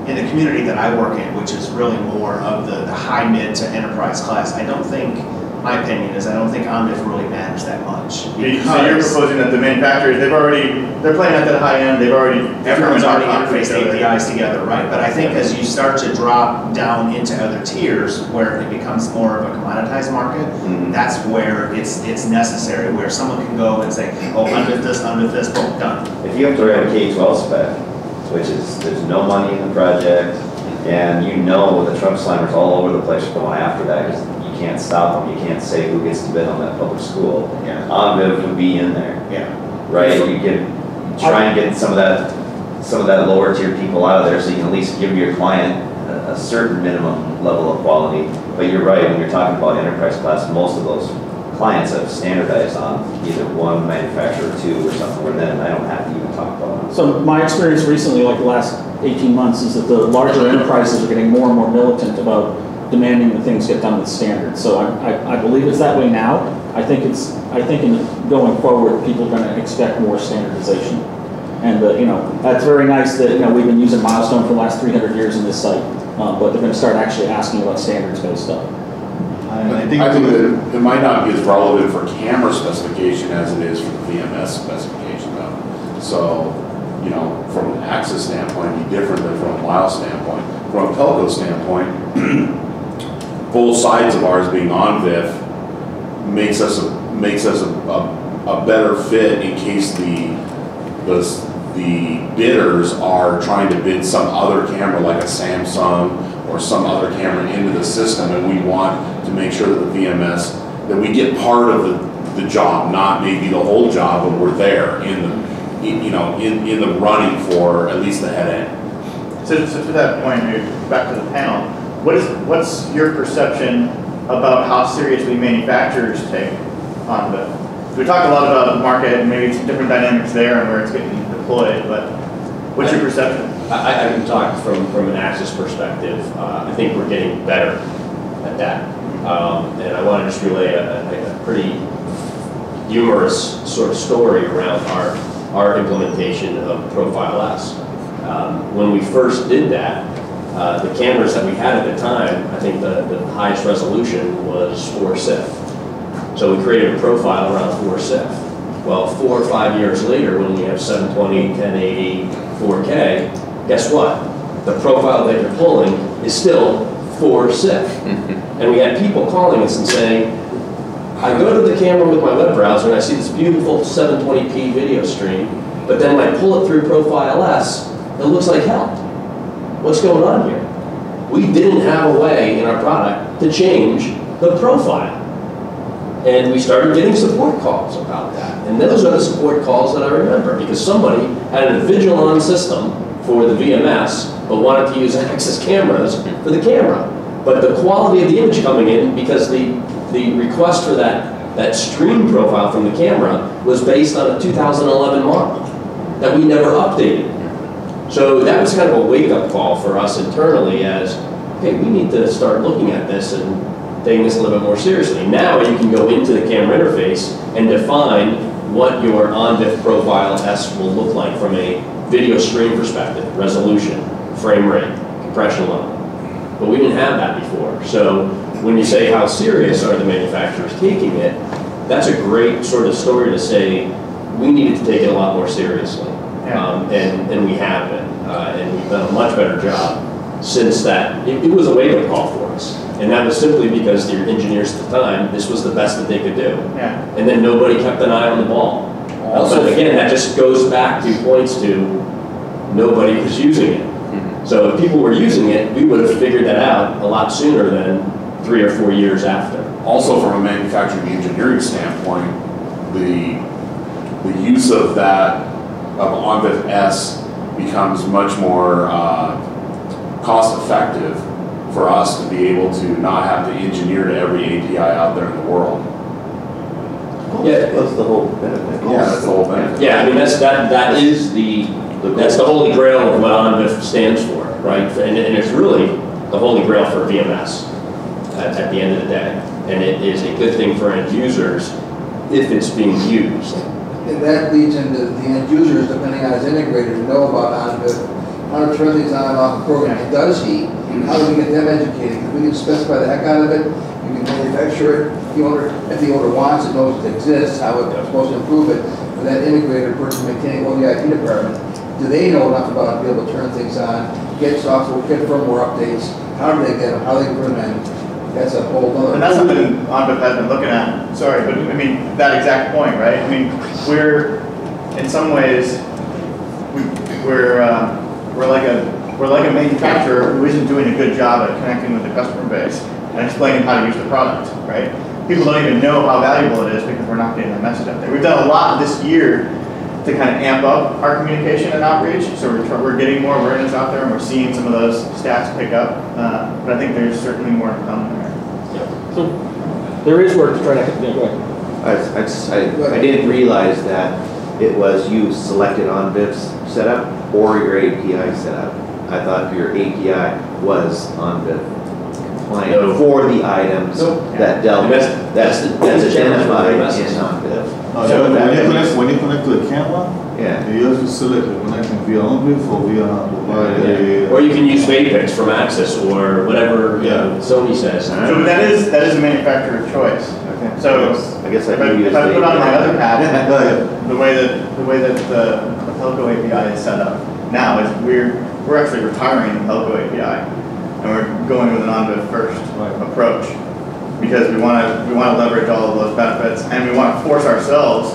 in the community that I work in, which is really more of the, the high mid to enterprise class, I don't think my opinion is I don't think ONVIF really matters that much. So you're proposing that the manufacturers they've already they're playing at that high end. They've already everyone's already interfaced A P Is together, right? But I think as you start to drop down into other tiers where it becomes more of a commoditized market, mm-hmm. that's where it's it's necessary. Where someone can go and say, "Oh, ONVIF this, ONVIF this, boom, done." If you have to write a K twelve spec, which is there's no money in the project, and you know the Trump slammers all over the place are going after that. You can't stop them. You can't say who gets to bid on that public school. Yeah. ONVIF would be in there. Yeah. Right. You can try and get some of that, some of that lower tier people out of there, so you can at least give your client a, a certain minimum level of quality. But you're right. When you're talking about enterprise class, most of those clients have standardized on either one manufacturer, or two, or something. Where then I don't have to even talk about it. So my experience recently, like the last eighteen months, is that the larger enterprises are getting more and more militant about demanding that things get done with standards. So I, I, I believe it's that way now. I think it's I think in going forward, people are going to expect more standardization. And uh, you know, that's very nice that you know we've been using Milestone for the last three hundred years in this site, uh, but they're going to start actually asking about standards-based stuff. I, I think, I think that it might not be as relevant for camera specification as it is for the V M S specification, though. So you know, from an Axis standpoint, it'd be different than from a Mile standpoint. From a Pelco standpoint. Both sides of ours being ONVIF makes us a, makes us a, a, a better fit in case the, the the bidders are trying to bid some other camera like a Samsung or some other camera into the system, and we want to make sure that the V M S that we get part of the, the job, not maybe the whole job, but we're there in the in, you know in in the running for at least the head end. So, so to that point, back to the panel. What is, what's your perception about how seriously manufacturers take ONVIF? We talked a lot about the market and maybe some different dynamics there and where it's getting deployed, but what's I, your perception? I, I can talk from, from an Axis perspective. Uh, I think we're getting better at that. Um, and I want to just relay a, a pretty humorous sort of story around our, our implementation of Profile S. Um, when we first did that, Uh, the cameras that we had at the time, I think the, the highest resolution was four C I F. So we created a profile around four C I F. Well, four or five years later, when we have seven twenty, ten eighty, four K, guess what? The profile that you're pulling is still four C I F. And we had people calling us and saying, I go to the camera with my web browser and I see this beautiful seven twenty p video stream, but then when I pull it through Profile S, it looks like hell. What's going on here? We didn't have a way in our product to change the profile. And we started getting support calls about that. And those are the support calls that I remember, because somebody had an Avigilon system for the V M S, but wanted to use Axis cameras for the camera. But the quality of the image coming in, because the, the request for that, that stream profile from the camera was based on a two thousand eleven model that we never updated. So that was kind of a wake-up call for us internally as, okay, we need to start looking at this and taking this a little bit more seriously. Now you can go into the camera interface and define what your ONVIF Profile S will look like from a video stream perspective, resolution, frame rate, compression level. But we didn't have that before. So when you say how serious are the manufacturers taking it, that's a great sort of story to say we needed to take it a lot more seriously. Yeah. Um, and, and we have been, uh, and we've done a much better job since that. It, it was a wake-up call for us, and that was simply because the engineers at the time, this was the best that they could do. Yeah. And then nobody kept an eye on the ball. Also, but again, that just goes back to points to nobody was using it. Mm-hmm. So if people were using it, we would have figured that out a lot sooner than three or four years after. Also, from a manufacturing engineering standpoint, the, the use of that of ONVIF S becomes much more uh, cost effective for us to be able to not have to engineer to every A P I out there in the world. Yeah, that's the whole benefit. Yeah, that's the whole benefit. Yeah, I mean that's that that is the that's the holy grail of what ONVIF stands for, right? And, and it's really the holy grail for V M S at, at the end of the day, and it is a good thing for end users if it's being used. And that leads into the end users, depending on his integrator, know about ONVIF, how to turn these on and off the program. Yeah. Does he? How do we get them educated? If we can specify the heck out of it, you can manufacture it. The owner, if the owner wants it, knows it exists, how it's yeah. supposed to improve it. For that integrator, person maintaining, or the I T department, do they know enough about it to be able to turn things on, get software, get firmware updates? How do they get them? How do they bring them in? That's a whole other. And that's something ONVIF has been looking at. Sorry, but I mean that exact point, right? I mean, we're in some ways we, we're uh, we're like a we're like a manufacturer who isn't doing a good job at connecting with the customer base and explaining how to use the product, right? People don't even know how valuable it is because we're not getting that message out there. We've done a lot this year to kind of amp up our communication and outreach, so we're we're getting more awareness out there and we're seeing some of those stats pick up. Uh, but I think there's certainly more to come there. So there is work to try to do. I, I, just, I, I didn't realize that it was you selected ONVIF's setup or your A P I setup. I thought your A P I was ONVIF compliant no. for the items no. that dealt with that's, that's, that's identified in ONVIF. Oh, so yeah, when, you connect, when you connect to a camera, yeah. you have to select it connecting via ONVIF or via. Yeah. Uh, or you can use Vapix from Axis or whatever yeah. you know, Sony says. Huh? So that is that is a manufacturer choice. Okay. So I guess I can if, use if I put on my other hat, the, the way that the way that the, the Pelco A P I is set up now is we're we're actually retiring the Pelco A P I and we're going with an ONVIF first right. approach. Because we want to we want to leverage all of those benefits, and we want to force ourselves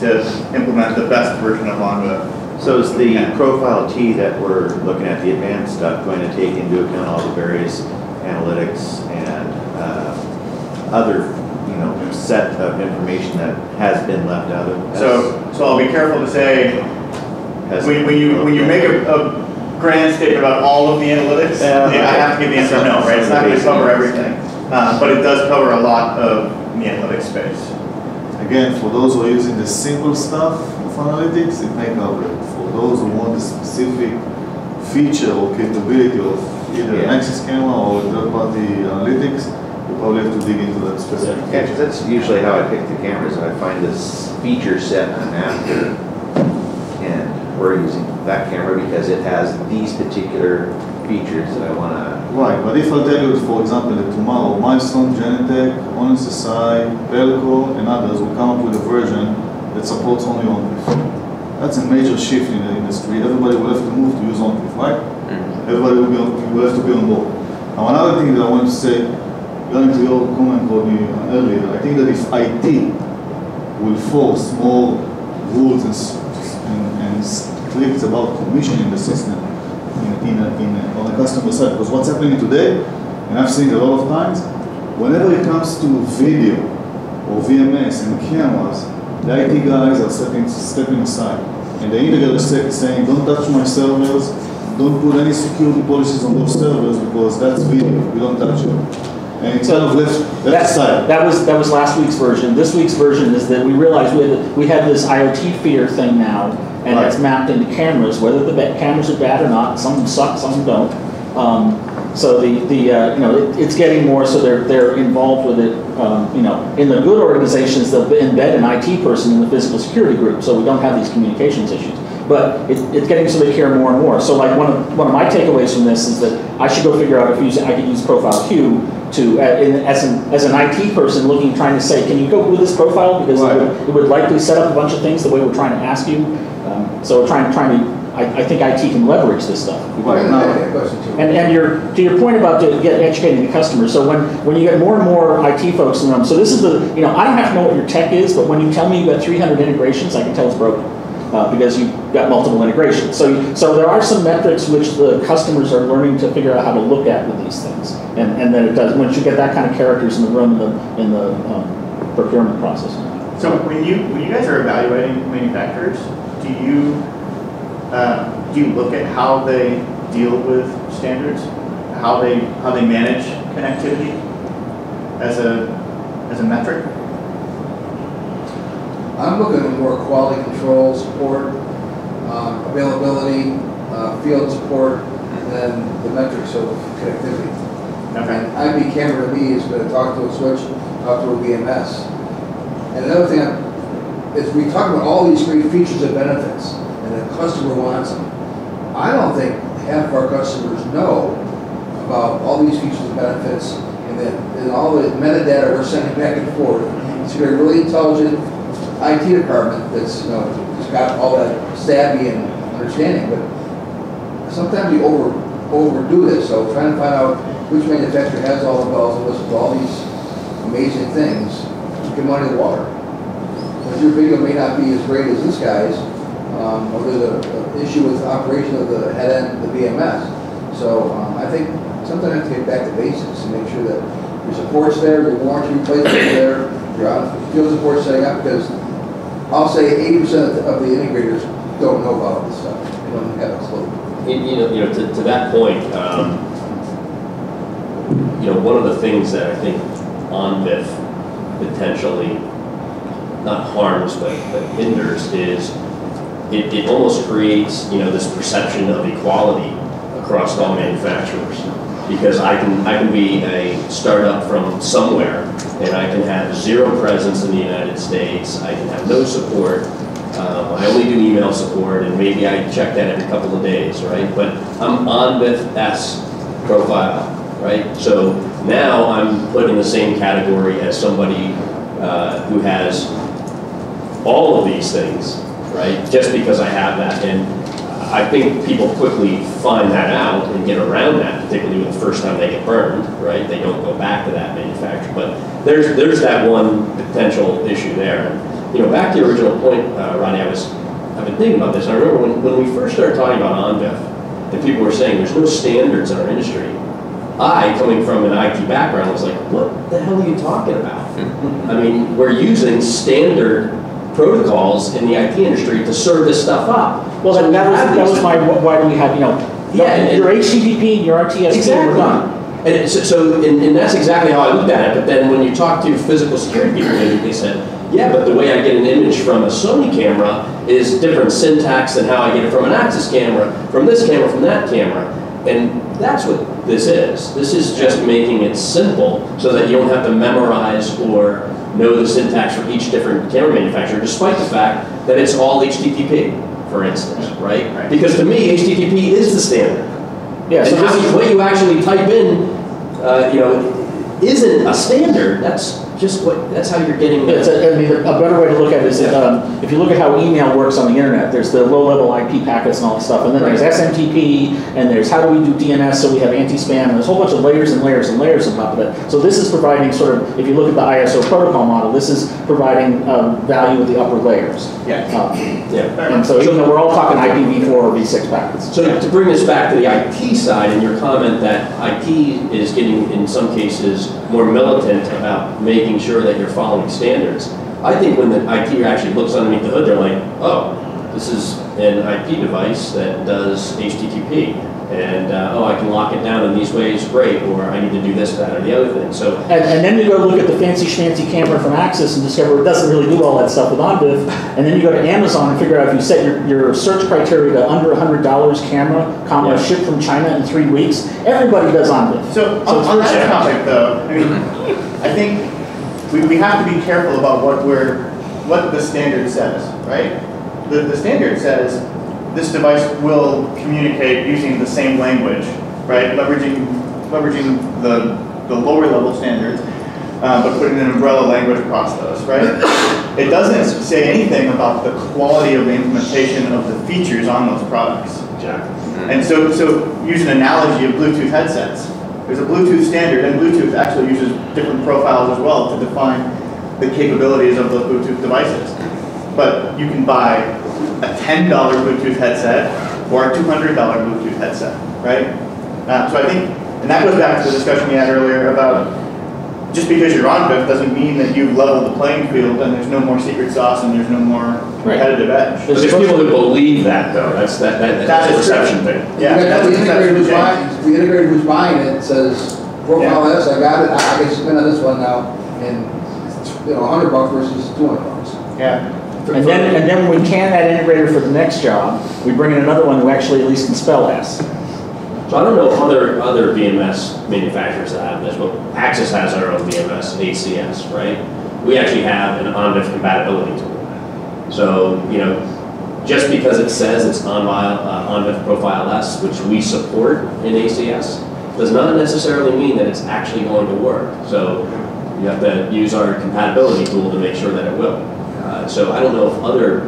to implement the best version of ONVIF. So is the Profile T that we're looking at, the advanced stuff, going to take into account all the various analytics and uh, other you know set of information that has been left out of it? So so I'll be careful to say when, when you when you make a, a grand statement about all of the analytics, uh, yeah, I have to give the answer no, right? It's not going to cover everything. Uh, but it does cover a lot of the analytics space. Again, for those who are using the single stuff of analytics, it may cover it. For those who want the specific feature or capability of either yeah. an Axis camera or third-party analytics, you probably have to dig into that specific. Yeah, yeah, that's usually how I pick the cameras. I find this feature set I'm after, and we're using that camera because it has these particular features that I want to... Right, but if I tell you, for example, that tomorrow Milestone, Genentech, O N S S I, Pelco, and others will come up with a version that supports only ONVIF. That's a major shift in the industry. Everybody will have to move to use ONVIF, right? Mm-hmm. Everybody will, be on, will have to be on board. Now, another thing that I want to say, going to your comment earlier, I think that if I T will force more rules and, and, and clicks about commissioning the system in, in a, in a, on the customer side, because what's happening today, and I've seen it a lot of times, whenever it comes to video or V M S and cameras, the I T guys are stepping, stepping aside, and the integrator is saying, don't touch my servers, don't put any security policies on those servers because that's video, we don't touch it. And so left, left that, that was that was last week's version. This week's version is that we realized we had, we have this IoT feeder thing now, and that's right. Mapped into cameras. Whether the cameras are bad or not, some suck, some don't. Um, so the the uh, you know it, it's getting more. So they're they're involved with it. Um, you know, in the good organizations, they'll embed an I T person in the physical security group, so we don't have these communications issues. But it, it's getting so they care more and more. So like one of one of my takeaways from this is that I should go figure out if use, I could use Profile Q. To, as an, as an I T person looking, trying to say, can you go do this profile? Because right. it, would, it would likely set up a bunch of things the way we're trying to ask you. Um, so we're trying, trying to, I, I think I T can leverage this stuff. Right. And, and, and your, to your point about to get educating the customer, so when, when you get more and more I T folks in the room, so this is the, you know, I don't have to know what your tech is, but when you tell me you've got three hundred integrations, I can tell it's broken. Uh, because you've got multiple integrations. So, so there are some metrics which the customers are learning to figure out how to look at with these things. And, and then it does, once you get that kind of characters in the room in the, in the um, procurement process. So when you, when you guys are evaluating manufacturers, do you, uh, do you look at how they deal with standards? How they, how they manage connectivity as a, as a metric? I'm looking at more quality control, support, um, availability, uh, field support, and then the metrics of connectivity. Okay. And I V camera to me is going to talk to a switch, talk to a V M S. And another thing I, is we talk about all these great features and benefits, and the customer wants them. I don't think half of our customers know about all these features and benefits, and that and all the metadata we're sending back and forth. It's a really intelligent I T department that's you know has got all that savvy and understanding, but sometimes you over overdo this. So trying to find out which manufacturer has all the bells and whistles, all these amazing things, you can money the water. Because your video may not be as great as this guy's, um, or there's an issue with operation of the head end, the V M S. So um, I think sometimes you have to get back to basics and make sure that your support's there, your warranty replacement is there, your field support setting up, because I'll say eighty percent of the integrators don't know about this stuff. They don't have a clue. You know, you know to, to that point, um, you know, one of the things that I think ONVIF potentially, not harms, but, but hinders is it, it almost creates, you know, this perception of equality across all manufacturers. Because I can, I can be a startup from somewhere, and I can have zero presence in the United States, I can have no support, um, I only do email support, and maybe I check that every couple of days, right? But I'm ONVIF S profile, right? So now I'm put in the same category as somebody uh, who has all of these things, right? Just because I have that. And I think people quickly find that out and get around that, particularly the first time they get burned, right? They don't go back to that manufacturer. But there's there's that one potential issue there. You know, back to the original point, uh, Ronnie, I was, I've been thinking about this. I remember when, when we first started talking about ONVIF, and people were saying there's no standards in our industry. I, coming from an I T background, was like, what the hell are you talking about? I mean, we're using standard protocols in the I T industry to serve this stuff up. Well, so that, was, that was my, why do we have, you know, yeah, your H T T P and your R T S P exactly. Were done. And so, so and, and that's exactly how I looked at it, but then when you talk to physical security people, they said, yeah, but the way I get an image from a Sony camera is different syntax than how I get it from an Axis camera, from this camera, from that camera. And that's what this is. This is just making it simple so that you don't have to memorize or know the syntax for each different camera manufacturer, despite the fact that it's all H T T P, for instance, right? Right. Because to me, H T T P is the standard. Yeah, so this is what you actually type in, uh, you know, isn't a standard. That's just what, that's how you're getting. Yeah, it's a, I mean, a better way to look at it is yeah. um, if you look at how email works on the internet, there's the low-level I P packets and all this stuff, and then right. there's S M T P, and there's how do we do D N S so we have anti-spam, and there's a whole bunch of layers and layers and layers on top of it. So this is providing sort of, if you look at the I S O protocol model, this is providing um, value at the upper layers. Yeah. Um, yeah. And so, so you know, we're all talking I P v four or v six packets. So yeah. to bring this back to the I P side, and your comment that I P is getting, in some cases, more militant about making making sure that you're following standards. I think when the I T actually looks underneath the hood, they're like, oh, this is an I P device that does H T T P, and uh, oh, I can lock it down in these ways, great, or I need to do this, that, or the other thing. So, and, and then you go look at the fancy schmancy camera from Axis and discover it doesn't really do all that stuff with ONVIF, and then you go to Amazon and figure out if you set your, your search criteria to under one hundred dollars camera, comma, yeah. shipped from China in three weeks, everybody does ONVIF. So, so on, on that topic though, I mean, I think We, we have to be careful about what we're, what the standard says, right? The, the standard says this device will communicate using the same language, right? Leveraging, leveraging the, the lower level standards, uh, but putting an umbrella language across those, right? It doesn't say anything about the quality of the implementation of the features on those products. Exactly. And so, so use an analogy of Bluetooth headsets. There's a Bluetooth standard, and Bluetooth actually uses different profiles as well to define the capabilities of those Bluetooth devices. But you can buy a ten dollar Bluetooth headset or a two hundred dollar Bluetooth headset, right? Uh, so I think, and that goes back to the discussion we had earlier about just because you're ONVIF doesn't mean that you've leveled the playing field and there's no more secret sauce and there's no more competitive right. edge. There's, there's people who believe that though. That's that, that, that's the perception thing. Yeah, that's the integrator who's buying, the integrator who's buying it says, Profile S, I got it, I can spend on this one now, and you know, one hundred bucks versus two hundred bucks. Yeah. And then, and then we can add integrator for the next job, we bring in another one who actually at least can spell S. So I don't know if other, other B M S manufacturers that have this, but Axis has our own B M S, A C S, right? We actually have an ONVIF compatibility tool. So, you know, just because it says it's ONVIF Profile S, which we support in A C S, does not necessarily mean that it's actually going to work. So you have to use our compatibility tool to make sure that it will. Uh, so I don't know if other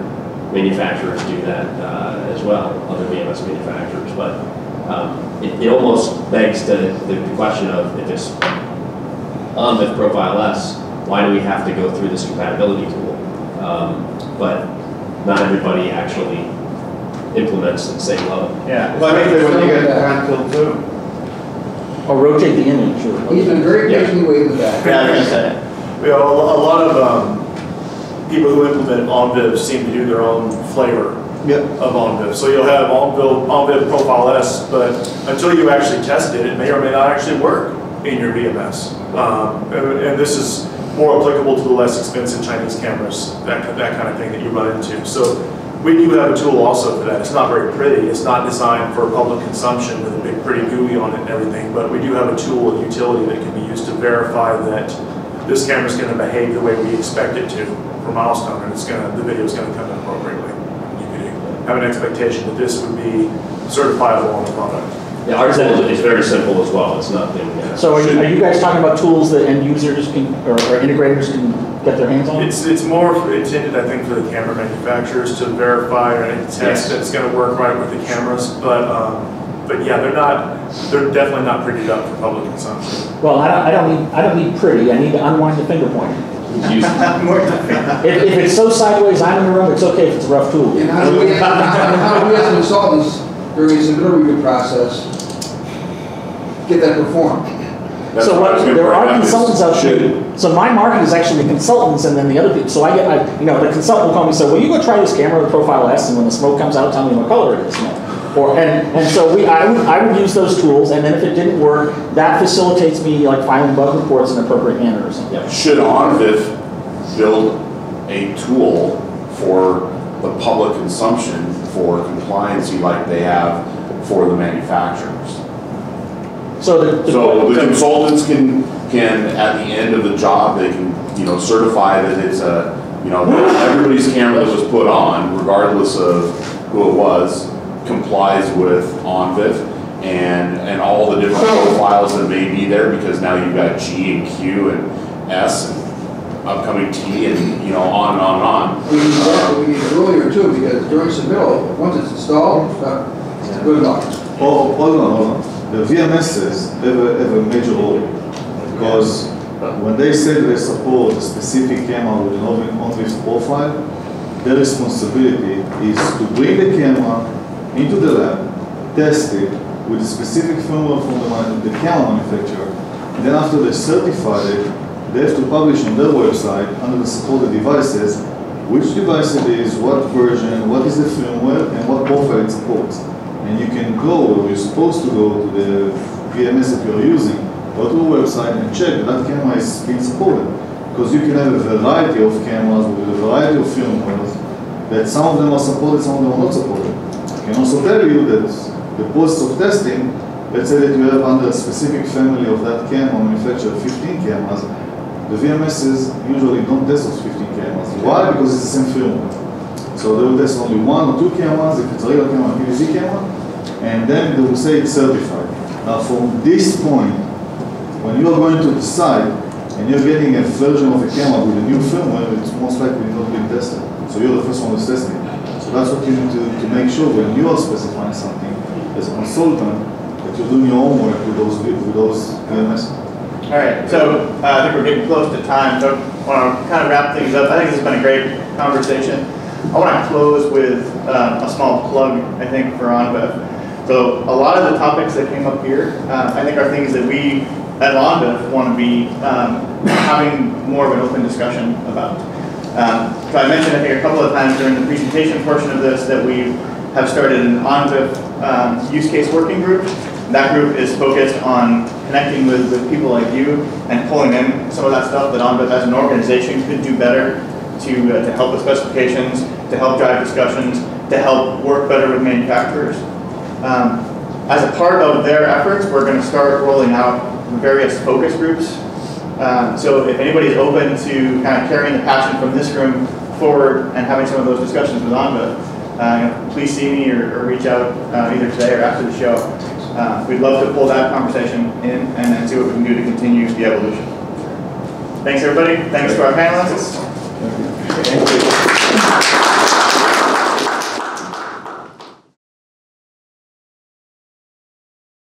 manufacturers do that uh, as well, other B M S manufacturers, but. Um, it, it almost begs to the, the question of if it's ONVIF Profile S, why do we have to go through this compatibility tool? Um, but not everybody actually implements at the same level. Yeah, well, I think they would get that handle too. Or rotate the image. Or rotate. He's been very patiently yeah. waiting for that. Yeah, I was going to say. We have a, a lot of um, people who implement ONVIF seem to do their own flavor. Yep. Of ONVIF. So you'll have ONVIF Profile S, but until you actually test it, it may or may not actually work in your V M S. Um, and, and this is more applicable to the less expensive Chinese cameras, that, that kind of thing that you run into. So we do have a tool also for that. It's not very pretty. It's not designed for public consumption with a big pretty G U I on it and everything, but we do have a tool, a utility that can be used to verify that this camera's going to behave the way we expect it to for Milestone, and it's going to, the video's going to come in appropriately. Have an expectation that this would be certifiable on the product. Yeah, our tool is very simple as well. It's nothing. Yeah. So are you, are you guys talking about tools that end users can or, or integrators can get their hands on? It's it's more intended, I think, for the camera manufacturers to verify and test yes. that it's going to work right with the cameras, but. Um, But yeah, they're not. They're definitely not prettied up for public consumption. Well, I don't. I don't need. I don't need pretty. I need to unwind the finger point. if, if it's so sideways, I'm in the room. It's okay if it's a rough tool. And how do we, how do we as consultants during the submittal review process get that performed? That's so what, there are consultants out there. So my market is actually the consultants, and then the other people. So I get, I, you know, the consultant will call me and say, "Well, you go try this camera with Profile S, and when the smoke comes out, tell me what color it is." No. Or, and, and so we, I, would, I would use those tools, and then if it didn't work, that facilitates me like filing bug reports in an appropriate manner or something. Yep. Should ONVIF build a tool for the public consumption for compliancy like they have for the manufacturers? So the, the, so the consultants can, can, at the end of the job, they can you know certify that it's a, you know, everybody's camera that was put on, regardless of who it was, complies with ONVIF, and and all the different profiles that may be there, because now you've got G and Q and S and upcoming T, and you know, on and on and on. We need uh, we need earlier too, because during submittal, once it's installed, it's not yeah. good enough. Oh, hold on, hold on. The V M S is ever ever major role, because yeah. when they say they support a specific camera with an ONVIF profile, their responsibility is to bring the camera into the lab, test it with a specific firmware from the, the camera manufacturer, and then after they certify it, they have to publish on their website under the supported devices which device it is, what version, what is the firmware, and what profile it supports. And you can go, or you're supposed to go to the V M S that you're using, go to the website and check that that camera is being supported. Because you can have a variety of cameras with a variety of firmwares, that some of them are supported, some of them are not supported. I can also tell you that the process of testing, let's say that you have under a specific family of that camera manufactured fifteen cameras, the V M Ss usually don't test those fifteen cameras. Why? Because it's the same firmware. So they will test only one or two cameras, if it's a real camera, a P V C camera, and then they will say it's certified. Now from this point, when you are going to decide, and you're getting a version of a camera with a new firmware, it's most likely not being tested. So you're the first one that's testing it. So that's what you need to, to make sure when you are specifying something as a consultant, that you're doing your own work with those, with those V M Ss. All right, so uh, I think we're getting close to time, so I want to kind of wrap things up. I think this has been a great conversation. I want to close with uh, a small plug, I think, for ONVIF. So a lot of the topics that came up here, uh, I think, are things that we at ONVIF want to be um, having more of an open discussion about. Um, so I mentioned, I think, a couple of times during the presentation portion of this that we have started an ONVIF um, use case working group. That group is focused on connecting with, with people like you and pulling in some of that stuff that ONVIF as an organization could do better to, uh, to help with specifications, to help drive discussions, to help work better with manufacturers. Um, as a part of their efforts, we're going to start rolling out various focus groups. Um, so if anybody's open to kind of carrying the passion from this room forward and having some of those discussions with ONVIF, uh, please see me or, or reach out uh, either today or after the show. Uh, we'd love to pull that conversation in and then see what we can do to continue the evolution. Thanks, everybody. Thanks to our panelists. Thank you.